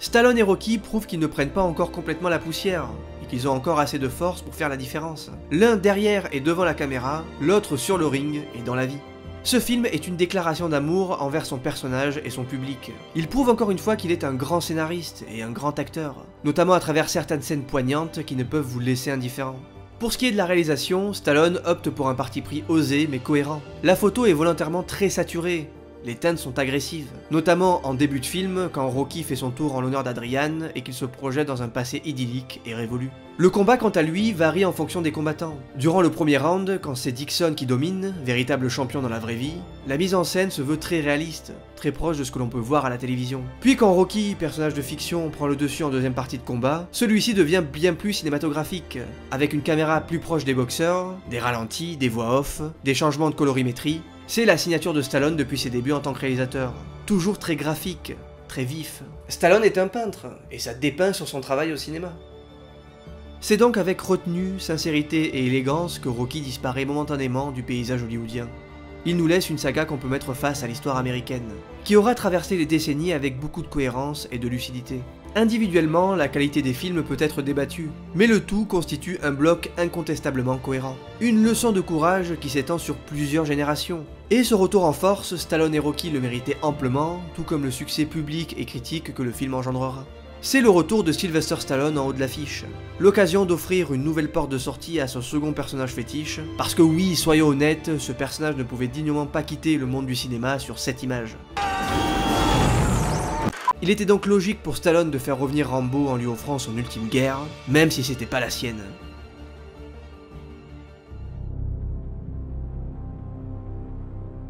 Stallone et Rocky prouvent qu'ils ne prennent pas encore complètement la poussière, et qu'ils ont encore assez de force pour faire la différence. L'un derrière et devant la caméra, l'autre sur le ring et dans la vie. Ce film est une déclaration d'amour envers son personnage et son public. Il prouve encore une fois qu'il est un grand scénariste et un grand acteur, notamment à travers certaines scènes poignantes qui ne peuvent vous laisser indifférent. Pour ce qui est de la réalisation, Stallone opte pour un parti pris osé mais cohérent. La photo est volontairement très saturée, les teintes sont agressives, notamment en début de film quand Rocky fait son tour en l'honneur d'Adrian et qu'il se projette dans un passé idyllique et révolu. Le combat quant à lui varie en fonction des combattants. Durant le premier round, quand c'est Dixon qui domine, véritable champion dans la vraie vie, la mise en scène se veut très réaliste, très proche de ce que l'on peut voir à la télévision. Puis quand Rocky, personnage de fiction, prend le dessus en deuxième partie de combat, celui-ci devient bien plus cinématographique, avec une caméra plus proche des boxeurs, des ralentis, des voix off, des changements de colorimétrie. C'est la signature de Stallone depuis ses débuts en tant que réalisateur, toujours très graphique, très vif. Stallone est un peintre, et ça dépeint sur son travail au cinéma. C'est donc avec retenue, sincérité et élégance que Rocky disparaît momentanément du paysage hollywoodien. Il nous laisse une saga qu'on peut mettre face à l'histoire américaine, qui aura traversé les décennies avec beaucoup de cohérence et de lucidité. Individuellement, la qualité des films peut être débattue, mais le tout constitue un bloc incontestablement cohérent. Une leçon de courage qui s'étend sur plusieurs générations. Et ce retour en force, Stallone et Rocky le méritaient amplement, tout comme le succès public et critique que le film engendrera. C'est le retour de Sylvester Stallone en haut de l'affiche. L'occasion d'offrir une nouvelle porte de sortie à son second personnage fétiche, parce que oui, soyons honnêtes, ce personnage ne pouvait dignement pas quitter le monde du cinéma sur cette image. Il était donc logique pour Stallone de faire revenir Rambo en lui offrant son ultime guerre, même si c'était pas la sienne.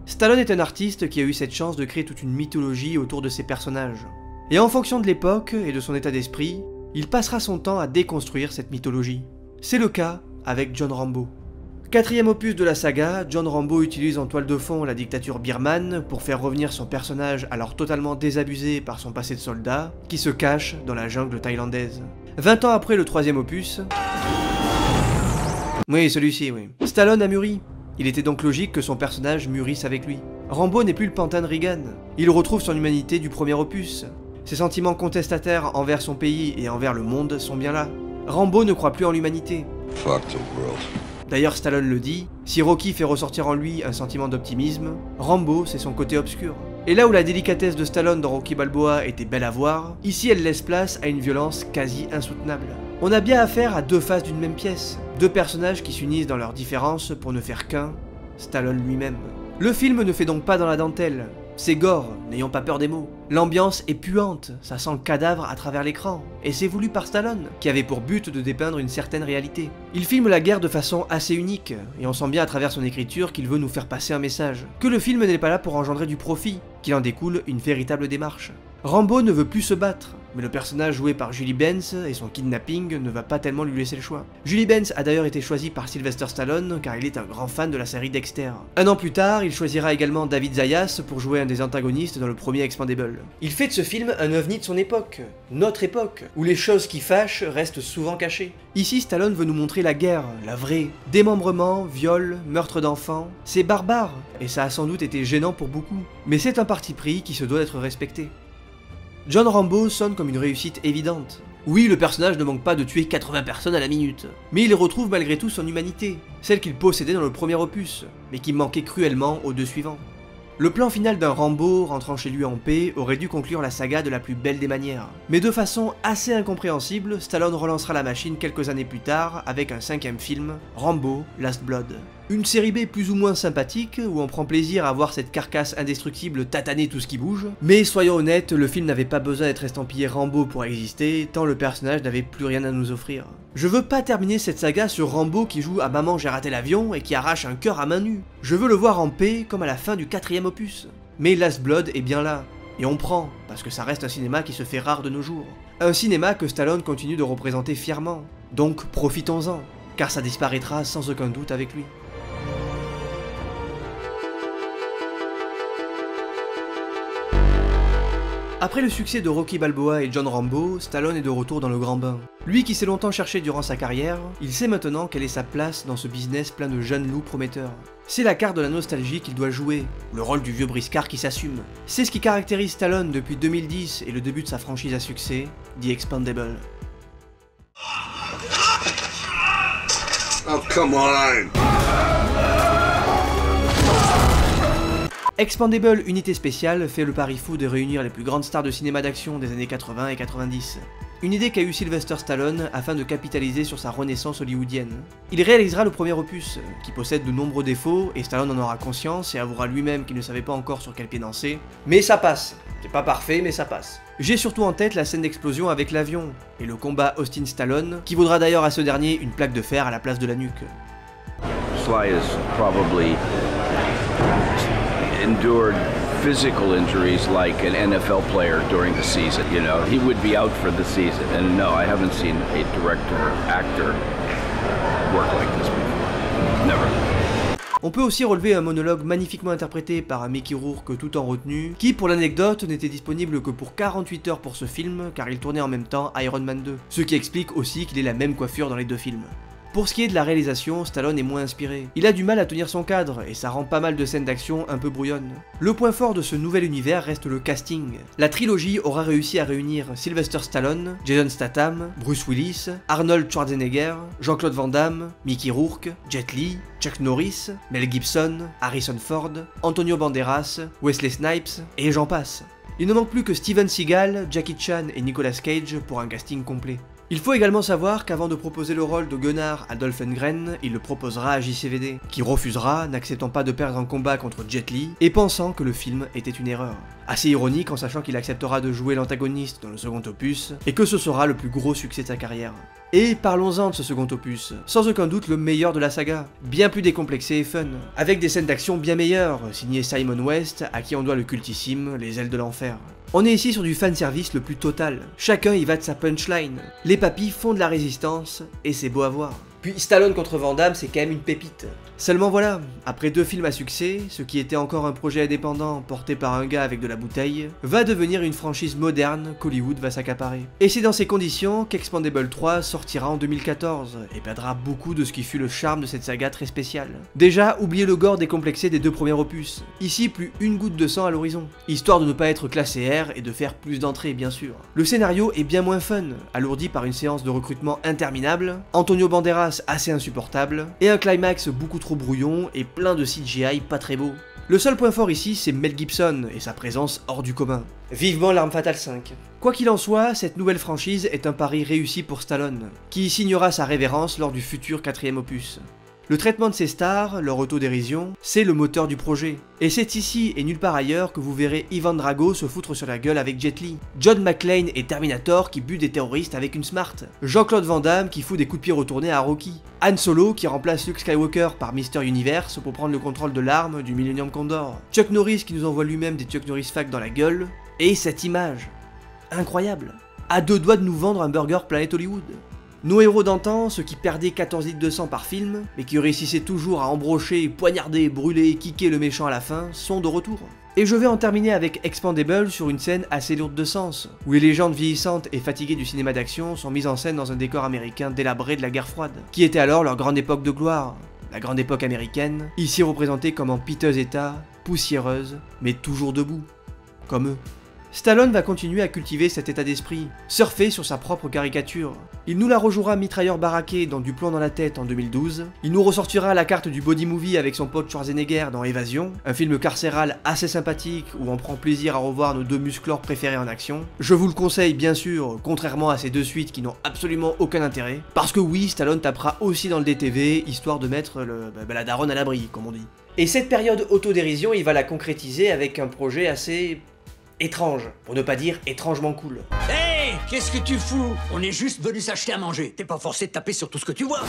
Stallone est un artiste qui a eu cette chance de créer toute une mythologie autour de ses personnages. Et en fonction de l'époque et de son état d'esprit, il passera son temps à déconstruire cette mythologie. C'est le cas avec John Rambo. Quatrième opus de la saga, John Rambo utilise en toile de fond la dictature birmane pour faire revenir son personnage alors totalement désabusé par son passé de soldat, qui se cache dans la jungle thaïlandaise. vingt ans après le troisième opus... Oui, celui-ci, oui. Stallone a mûri. Il était donc logique que son personnage mûrisse avec lui. Rambo n'est plus le pantin de Reagan. Il retrouve son humanité du premier opus. Ses sentiments contestataires envers son pays et envers le monde sont bien là. Rambo ne croit plus en l'humanité. D'ailleurs, Stallone le dit, si Rocky fait ressortir en lui un sentiment d'optimisme, Rambo, c'est son côté obscur. Et là où la délicatesse de Stallone dans Rocky Balboa était belle à voir, ici elle laisse place à une violence quasi insoutenable. On a bien affaire à deux faces d'une même pièce, deux personnages qui s'unissent dans leurs différences pour ne faire qu'un, Stallone lui-même. Le film ne fait donc pas dans la dentelle. C'est gore, n'ayons pas peur des mots. L'ambiance est puante, ça sent le cadavre à travers l'écran, et c'est voulu par Stallone, qui avait pour but de dépeindre une certaine réalité. Il filme la guerre de façon assez unique, et on sent bien à travers son écriture qu'il veut nous faire passer un message. Que le film n'est pas là pour engendrer du profit, qu'il en découle une véritable démarche. Rambo ne veut plus se battre, mais le personnage joué par Julie Benz et son kidnapping ne va pas tellement lui laisser le choix. Julie Benz a d'ailleurs été choisie par Sylvester Stallone car il est un grand fan de la série Dexter. Un an plus tard, il choisira également David Zayas pour jouer un des antagonistes dans le premier Expandable. Il fait de ce film un ovni de son époque, notre époque, où les choses qui fâchent restent souvent cachées. Ici, Stallone veut nous montrer la guerre, la vraie. Démembrement, viol, meurtre d'enfants, c'est barbare, et ça a sans doute été gênant pour beaucoup. Mais c'est un parti pris qui se doit d'être respecté. John Rambo sonne comme une réussite évidente. Oui, le personnage ne manque pas de tuer quatre-vingts personnes à la minute, mais il retrouve malgré tout son humanité, celle qu'il possédait dans le premier opus, mais qui manquait cruellement aux deux suivants. Le plan final d'un Rambo rentrant chez lui en paix aurait dû conclure la saga de la plus belle des manières. Mais de façon assez incompréhensible, Stallone relancera la machine quelques années plus tard avec un cinquième film, Rambo Last Blood. Une série B plus ou moins sympathique, où on prend plaisir à voir cette carcasse indestructible tataner tout ce qui bouge, mais soyons honnêtes, le film n'avait pas besoin d'être estampillé Rambo pour exister, tant le personnage n'avait plus rien à nous offrir. Je veux pas terminer cette saga sur Rambo qui joue à Maman j'ai raté l'avion et qui arrache un cœur à main nue. Je veux le voir en paix, comme à la fin du quatrième opus. Mais Last Blood est bien là, et on prend, parce que ça reste un cinéma qui se fait rare de nos jours. Un cinéma que Stallone continue de représenter fièrement, donc profitons-en, car ça disparaîtra sans aucun doute avec lui. Après le succès de Rocky Balboa et John Rambo, Stallone est de retour dans le grand bain. Lui qui s'est longtemps cherché durant sa carrière, il sait maintenant quelle est sa place dans ce business plein de jeunes loups prometteurs. C'est la carte de la nostalgie qu'il doit jouer, le rôle du vieux briscard qui s'assume. C'est ce qui caractérise Stallone depuis deux mille dix et le début de sa franchise à succès, The Expendables. Oh, come on! Expandable Unité Spéciale fait le pari fou de réunir les plus grandes stars de cinéma d'action des années quatre-vingts et quatre-vingt-dix. Une idée qu'a eu Sylvester Stallone afin de capitaliser sur sa renaissance hollywoodienne. Il réalisera le premier opus, qui possède de nombreux défauts, et Stallone en aura conscience et avouera lui-même qu'il ne savait pas encore sur quel pied danser. Mais ça passe. C'est pas parfait, mais ça passe. J'ai surtout en tête la scène d'explosion avec l'avion, et le combat Austin-Stallone, qui vaudra d'ailleurs à ce dernier une plaque de fer à la place de la nuque. Sly is probably... endured physical injuries like an N F L player during the season. You know, he would be out for the season. And no, I haven't seen a director, actor work like this before. Never. On peut aussi relever un monologue magnifiquement interprété par un Mickey Rourke tout en retenue, qui pour l'anecdote n'était disponible que pour quarante-huit heures pour ce film car il tournait en même temps Iron Man deux, ce qui explique aussi qu'il ait la même coiffure dans les deux films. Pour ce qui est de la réalisation, Stallone est moins inspiré. Il a du mal à tenir son cadre, et ça rend pas mal de scènes d'action un peu brouillonnes. Le point fort de ce nouvel univers reste le casting. La trilogie aura réussi à réunir Sylvester Stallone, Jason Statham, Bruce Willis, Arnold Schwarzenegger, Jean-Claude Van Damme, Mickey Rourke, Jet Li, Chuck Norris, Mel Gibson, Harrison Ford, Antonio Banderas, Wesley Snipes, et j'en passe. Il ne manque plus que Steven Seagal, Jackie Chan et Nicolas Cage pour un casting complet. Il faut également savoir qu'avant de proposer le rôle de Gunnar à Dolph Lundgren, il le proposera à J C V D, qui refusera, n'acceptant pas de perdre un combat contre Jet Li et pensant que le film était une erreur. Assez ironique en sachant qu'il acceptera de jouer l'antagoniste dans le second opus, et que ce sera le plus gros succès de sa carrière. Et parlons-en de ce second opus, sans aucun doute le meilleur de la saga, bien plus décomplexé et fun, avec des scènes d'action bien meilleures, signé Simon West, à qui on doit le cultissime Les Ailes de l'Enfer. On est ici sur du fanservice le plus total, chacun y va de sa punchline, les papis font de la résistance, et c'est beau à voir. Puis Stallone contre Van Damme, c'est quand même une pépite. Seulement voilà, après deux films à succès, ce qui était encore un projet indépendant porté par un gars avec de la bouteille, va devenir une franchise moderne qu'Hollywood va s'accaparer. Et c'est dans ces conditions qu'Expendables trois sortira en deux mille quatorze, et perdra beaucoup de ce qui fut le charme de cette saga très spéciale. Déjà, oubliez le gore décomplexé des deux premiers opus, ici plus une goutte de sang à l'horizon, histoire de ne pas être classé R et de faire plus d'entrées bien sûr. Le scénario est bien moins fun, alourdi par une séance de recrutement interminable, Antonio Banderas assez insupportable, et un climax beaucoup trop brouillon et plein de C G I pas très beau. Le seul point fort ici, c'est Mel Gibson et sa présence hors du commun. Vivement l'arme fatale cinq. Quoi qu'il en soit, cette nouvelle franchise est un pari réussi pour Stallone, qui y signera sa révérence lors du futur quatrième opus. Le traitement de ces stars, leur auto-dérision, c'est le moteur du projet. Et c'est ici et nulle part ailleurs que vous verrez Ivan Drago se foutre sur la gueule avec Jet Li, John McClane et Terminator qui butent des terroristes avec une Smart, Jean-Claude Van Damme qui fout des coups de pied retournés à Rocky, Han Solo qui remplace Luke Skywalker par Mister Universe pour prendre le contrôle de l'arme du Millennium Condor, Chuck Norris qui nous envoie lui-même des Chuck Norris fac dans la gueule, et cette image. Incroyable. À deux doigts de nous vendre un burger Planète Hollywood. Nos héros d'antan, ceux qui perdaient quatorze litres de sang par film, mais qui réussissaient toujours à embrocher, poignarder, brûler, kicker le méchant à la fin, sont de retour. Et je vais en terminer avec Expendables sur une scène assez lourde de sens, où les légendes vieillissantes et fatiguées du cinéma d'action sont mises en scène dans un décor américain délabré de la guerre froide, qui était alors leur grande époque de gloire. La grande époque américaine, ici représentée comme en piteux état, poussiéreuse, mais toujours debout. Comme eux. Stallone va continuer à cultiver cet état d'esprit, surfer sur sa propre caricature. Il nous la rejouera mitrailleur baraqué dans Du plomb dans la tête en deux mille douze, il nous ressortira la carte du body movie avec son pote Schwarzenegger dans Évasion, un film carcéral assez sympathique où on prend plaisir à revoir nos deux musclores préférés en action. Je vous le conseille bien sûr, contrairement à ces deux suites qui n'ont absolument aucun intérêt, parce que oui, Stallone tapera aussi dans le D T V, histoire de mettre le, bah, la daronne à l'abri, comme on dit. Et cette période autodérision, il va la concrétiser avec un projet assez... étrange, pour ne pas dire étrangement cool. Hey, qu'est-ce que tu fous? On est juste venu s'acheter à manger, t'es pas forcé de taper sur tout ce que tu vois.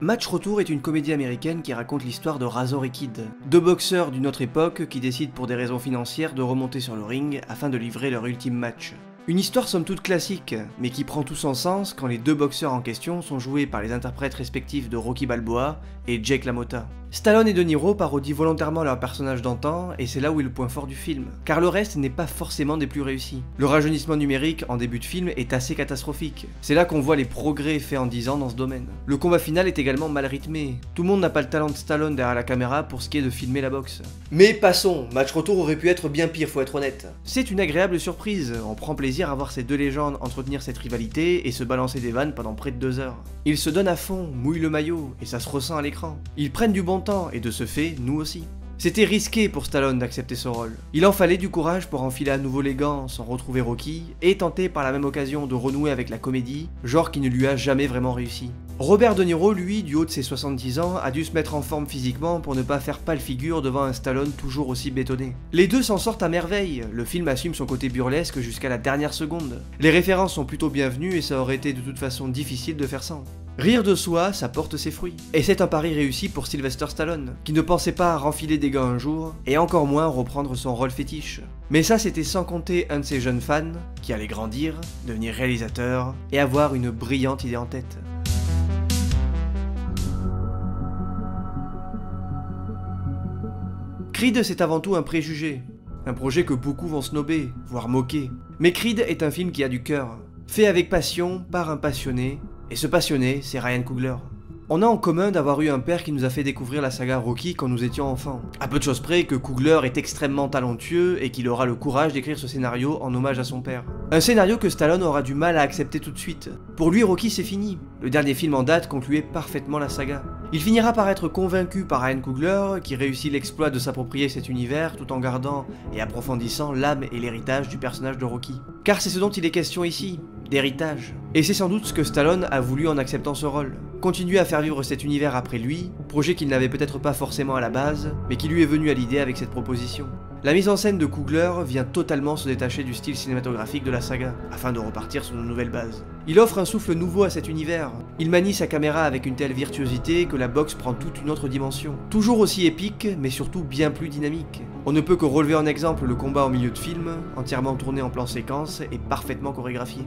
Match Retour est une comédie américaine qui raconte l'histoire de Razor et Kid, deux boxeurs d'une autre époque qui décident pour des raisons financières de remonter sur le ring afin de livrer leur ultime match. Une histoire somme toute classique, mais qui prend tout son sens quand les deux boxeurs en question sont joués par les interprètes respectifs de Rocky Balboa et Jake LaMotta. Stallone et De Niro parodient volontairement leurs personnages d'antan, et c'est là où est le point fort du film, car le reste n'est pas forcément des plus réussis. Le rajeunissement numérique en début de film est assez catastrophique, c'est là qu'on voit les progrès faits en dix ans dans ce domaine. Le combat final est également mal rythmé, tout le monde n'a pas le talent de Stallone derrière la caméra pour ce qui est de filmer la boxe. Mais passons, Match Retour aurait pu être bien pire, faut être honnête. C'est une agréable surprise, on prend plaisir à voir ces deux légendes entretenir cette rivalité et se balancer des vannes pendant près de deux heures. Ils se donnent à fond, mouillent le maillot, et ça se ressent à l'écran. Ils prennent du bon temps, et de ce fait, nous aussi. C'était risqué pour Stallone d'accepter ce rôle. Il en fallait du courage pour enfiler à nouveau les gants, sans retrouver Rocky, et tenter par la même occasion de renouer avec la comédie, genre qui ne lui a jamais vraiment réussi. Robert De Niro, lui, du haut de ses soixante-dix ans, a dû se mettre en forme physiquement pour ne pas faire pâle figure devant un Stallone toujours aussi bétonné. Les deux s'en sortent à merveille, le film assume son côté burlesque jusqu'à la dernière seconde. Les références sont plutôt bienvenues et ça aurait été de toute façon difficile de faire sans. Rire de soi, ça porte ses fruits. Et c'est un pari réussi pour Sylvester Stallone, qui ne pensait pas à renfiler des gants un jour, et encore moins reprendre son rôle fétiche. Mais ça, c'était sans compter un de ses jeunes fans, qui allait grandir, devenir réalisateur, et avoir une brillante idée en tête. Creed, c'est avant tout un préjugé. Un projet que beaucoup vont snober, voire moquer. Mais Creed est un film qui a du cœur. Fait avec passion, par un passionné, et ce passionné, c'est Ryan Coogler. On a en commun d'avoir eu un père qui nous a fait découvrir la saga Rocky quand nous étions enfants. À peu de choses près que Coogler est extrêmement talentueux et qu'il aura le courage d'écrire ce scénario en hommage à son père. Un scénario que Stallone aura du mal à accepter tout de suite. Pour lui, Rocky c'est fini. Le dernier film en date concluait parfaitement la saga. Il finira par être convaincu par Ryan Coogler, qui réussit l'exploit de s'approprier cet univers tout en gardant et approfondissant l'âme et l'héritage du personnage de Rocky. Car c'est ce dont il est question ici, d'héritage. Et c'est sans doute ce que Stallone a voulu en acceptant ce rôle. Continuer à faire vivre cet univers après lui, projet qu'il n'avait peut-être pas forcément à la base, mais qui lui est venu à l'idée avec cette proposition. La mise en scène de Coogler vient totalement se détacher du style cinématographique de la saga, afin de repartir sur de nouvelles bases. Il offre un souffle nouveau à cet univers. Il manie sa caméra avec une telle virtuosité que la boxe prend toute une autre dimension. Toujours aussi épique, mais surtout bien plus dynamique. On ne peut que relever en exemple le combat au milieu de film, entièrement tourné en plan séquence et parfaitement chorégraphié.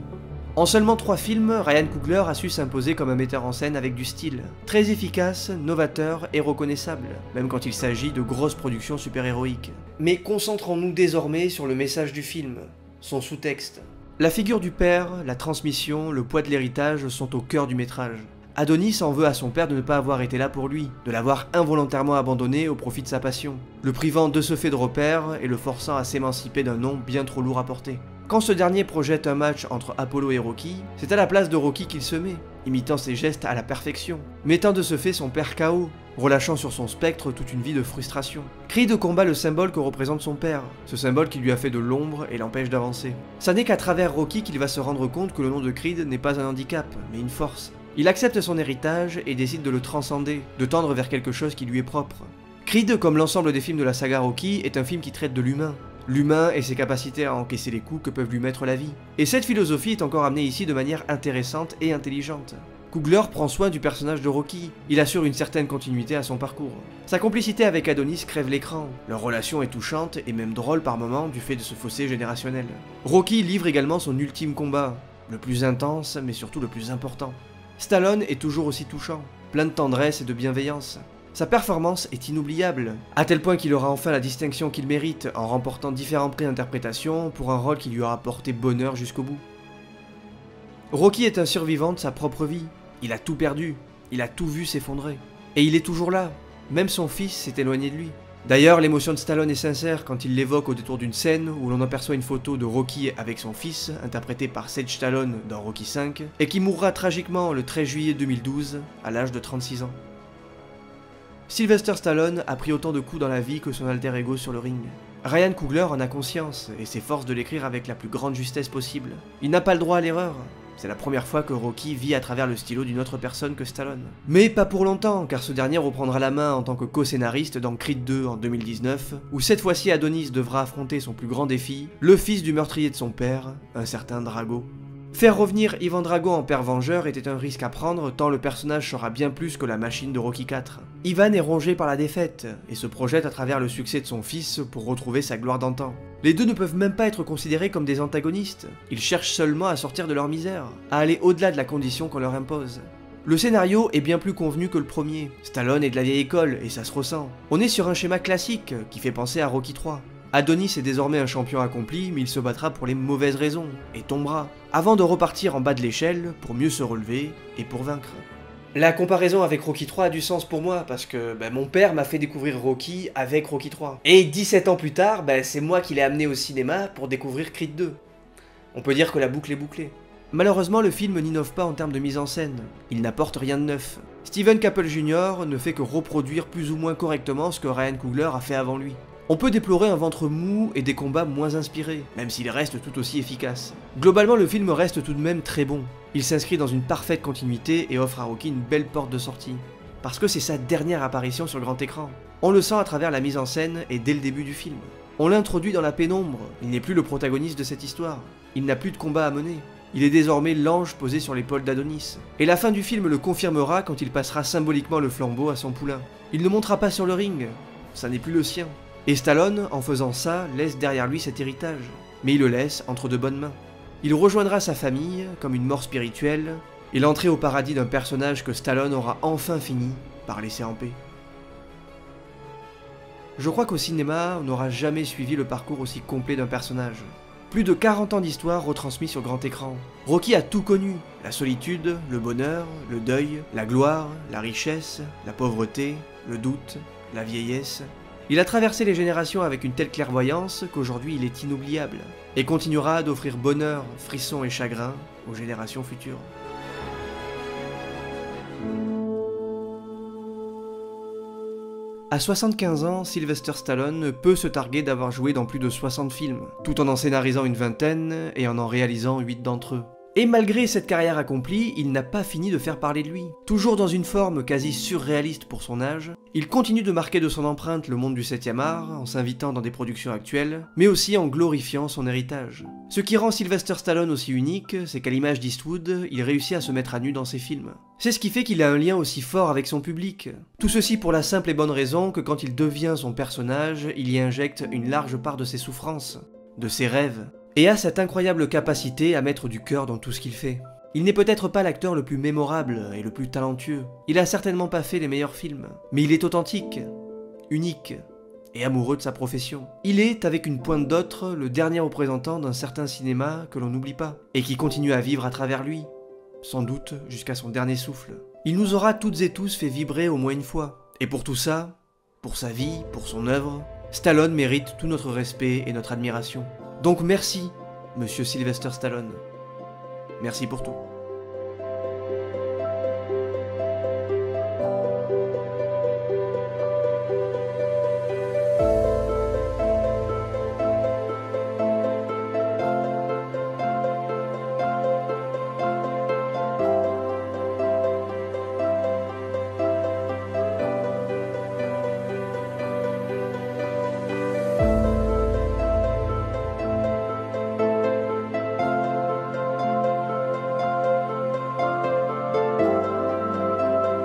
En seulement trois films, Ryan Coogler a su s'imposer comme un metteur en scène avec du style. Très efficace, novateur et reconnaissable, même quand il s'agit de grosses productions super-héroïques. Mais concentrons-nous désormais sur le message du film, son sous-texte. La figure du père, la transmission, le poids de l'héritage sont au cœur du métrage. Adonis en veut à son père de ne pas avoir été là pour lui, de l'avoir involontairement abandonné au profit de sa passion, le privant de ce fait de repère et le forçant à s'émanciper d'un nom bien trop lourd à porter. Quand ce dernier projette un match entre Apollo et Rocky, c'est à la place de Rocky qu'il se met, imitant ses gestes à la perfection, mettant de ce fait son père K O, relâchant sur son spectre toute une vie de frustration. Creed combat le symbole que représente son père, ce symbole qui lui a fait de l'ombre et l'empêche d'avancer. Ça n'est qu'à travers Rocky qu'il va se rendre compte que le nom de Creed n'est pas un handicap, mais une force. Il accepte son héritage et décide de le transcender, de tendre vers quelque chose qui lui est propre. Creed, comme l'ensemble des films de la saga Rocky, est un film qui traite de l'humain. L'humain et ses capacités à encaisser les coups que peuvent lui mettre la vie. Et cette philosophie est encore amenée ici de manière intéressante et intelligente. Coogler prend soin du personnage de Rocky, il assure une certaine continuité à son parcours. Sa complicité avec Adonis crève l'écran, leur relation est touchante et même drôle par moments du fait de ce fossé générationnel. Rocky livre également son ultime combat, le plus intense mais surtout le plus important. Stallone est toujours aussi touchant, plein de tendresse et de bienveillance. Sa performance est inoubliable, à tel point qu'il aura enfin la distinction qu'il mérite en remportant différents prix d'interprétation pour un rôle qui lui aura porté bonheur jusqu'au bout. Rocky est un survivant de sa propre vie, il a tout perdu, il a tout vu s'effondrer. Et il est toujours là, même son fils s'est éloigné de lui. D'ailleurs, l'émotion de Stallone est sincère quand il l'évoque au détour d'une scène où l'on aperçoit une photo de Rocky avec son fils, interprété par Sage Stallone dans Rocky cinq, et qui mourra tragiquement le treize juillet deux mille douze, à l'âge de trente-six ans. Sylvester Stallone a pris autant de coups dans la vie que son alter ego sur le ring. Ryan Coogler en a conscience et s'efforce de l'écrire avec la plus grande justesse possible. Il n'a pas le droit à l'erreur. C'est la première fois que Rocky vit à travers le stylo d'une autre personne que Stallone. Mais pas pour longtemps, car ce dernier reprendra la main en tant que co-scénariste dans Creed deux en deux mille dix-neuf, où cette fois-ci Adonis devra affronter son plus grand défi, le fils du meurtrier de son père, un certain Drago. Faire revenir Ivan Drago en père vengeur était un risque à prendre tant le personnage sera bien plus que la machine de Rocky quatre. Ivan est rongé par la défaite et se projette à travers le succès de son fils pour retrouver sa gloire d'antan. Les deux ne peuvent même pas être considérés comme des antagonistes, ils cherchent seulement à sortir de leur misère, à aller au-delà de la condition qu'on leur impose. Le scénario est bien plus convenu que le premier, Stallone est de la vieille école et ça se ressent. On est sur un schéma classique qui fait penser à Rocky trois. Adonis est désormais un champion accompli, mais il se battra pour les mauvaises raisons, et tombera, avant de repartir en bas de l'échelle pour mieux se relever et pour vaincre. La comparaison avec Rocky trois a du sens pour moi, parce que ben, mon père m'a fait découvrir Rocky avec Rocky trois. Et dix-sept ans plus tard, ben, c'est moi qui l'ai amené au cinéma pour découvrir Creed deux. On peut dire que la boucle est bouclée. Malheureusement, le film n'innove pas en termes de mise en scène, il n'apporte rien de neuf. Steven Caple junior ne fait que reproduire plus ou moins correctement ce que Ryan Coogler a fait avant lui. On peut déplorer un ventre mou et des combats moins inspirés, même s'ils restent tout aussi efficaces. Globalement, le film reste tout de même très bon. Il s'inscrit dans une parfaite continuité et offre à Rocky une belle porte de sortie. Parce que c'est sa dernière apparition sur grand écran. On le sent à travers la mise en scène et dès le début du film. On l'introduit dans la pénombre, il n'est plus le protagoniste de cette histoire. Il n'a plus de combat à mener. Il est désormais l'ange posé sur l'épaule d'Adonis. Et la fin du film le confirmera quand il passera symboliquement le flambeau à son poulain. Il ne montera pas sur le ring, ça n'est plus le sien. Et Stallone, en faisant ça, laisse derrière lui cet héritage, mais il le laisse entre de bonnes mains. Il rejoindra sa famille, comme une mort spirituelle, et l'entrée au paradis d'un personnage que Stallone aura enfin fini par laisser en paix. Je crois qu'au cinéma, on n'aura jamais suivi le parcours aussi complet d'un personnage. Plus de quarante ans d'histoire retransmis sur grand écran. Rocky a tout connu, la solitude, le bonheur, le deuil, la gloire, la richesse, la pauvreté, le doute, la vieillesse... Il a traversé les générations avec une telle clairvoyance qu'aujourd'hui il est inoubliable, et continuera d'offrir bonheur, frissons et chagrin aux générations futures. À soixante-quinze ans, Sylvester Stallone peut se targuer d'avoir joué dans plus de soixante films, tout en en scénarisant une vingtaine et en en réalisant huit d'entre eux. Et malgré cette carrière accomplie, il n'a pas fini de faire parler de lui. Toujours dans une forme quasi surréaliste pour son âge, il continue de marquer de son empreinte le monde du septième art, en s'invitant dans des productions actuelles, mais aussi en glorifiant son héritage. Ce qui rend Sylvester Stallone aussi unique, c'est qu'à l'image d'Eastwood, il réussit à se mettre à nu dans ses films. C'est ce qui fait qu'il a un lien aussi fort avec son public. Tout ceci pour la simple et bonne raison que quand il devient son personnage, il y injecte une large part de ses souffrances, de ses rêves, et a cette incroyable capacité à mettre du cœur dans tout ce qu'il fait. Il n'est peut-être pas l'acteur le plus mémorable et le plus talentueux, il a certainement pas fait les meilleurs films, mais il est authentique, unique et amoureux de sa profession. Il est, avec une pointe d'autre, le dernier représentant d'un certain cinéma que l'on n'oublie pas, et qui continue à vivre à travers lui, sans doute jusqu'à son dernier souffle. Il nous aura toutes et tous fait vibrer au moins une fois, et pour tout ça, pour sa vie, pour son œuvre, Stallone mérite tout notre respect et notre admiration. Donc merci, monsieur Sylvester Stallone. Merci pour tout.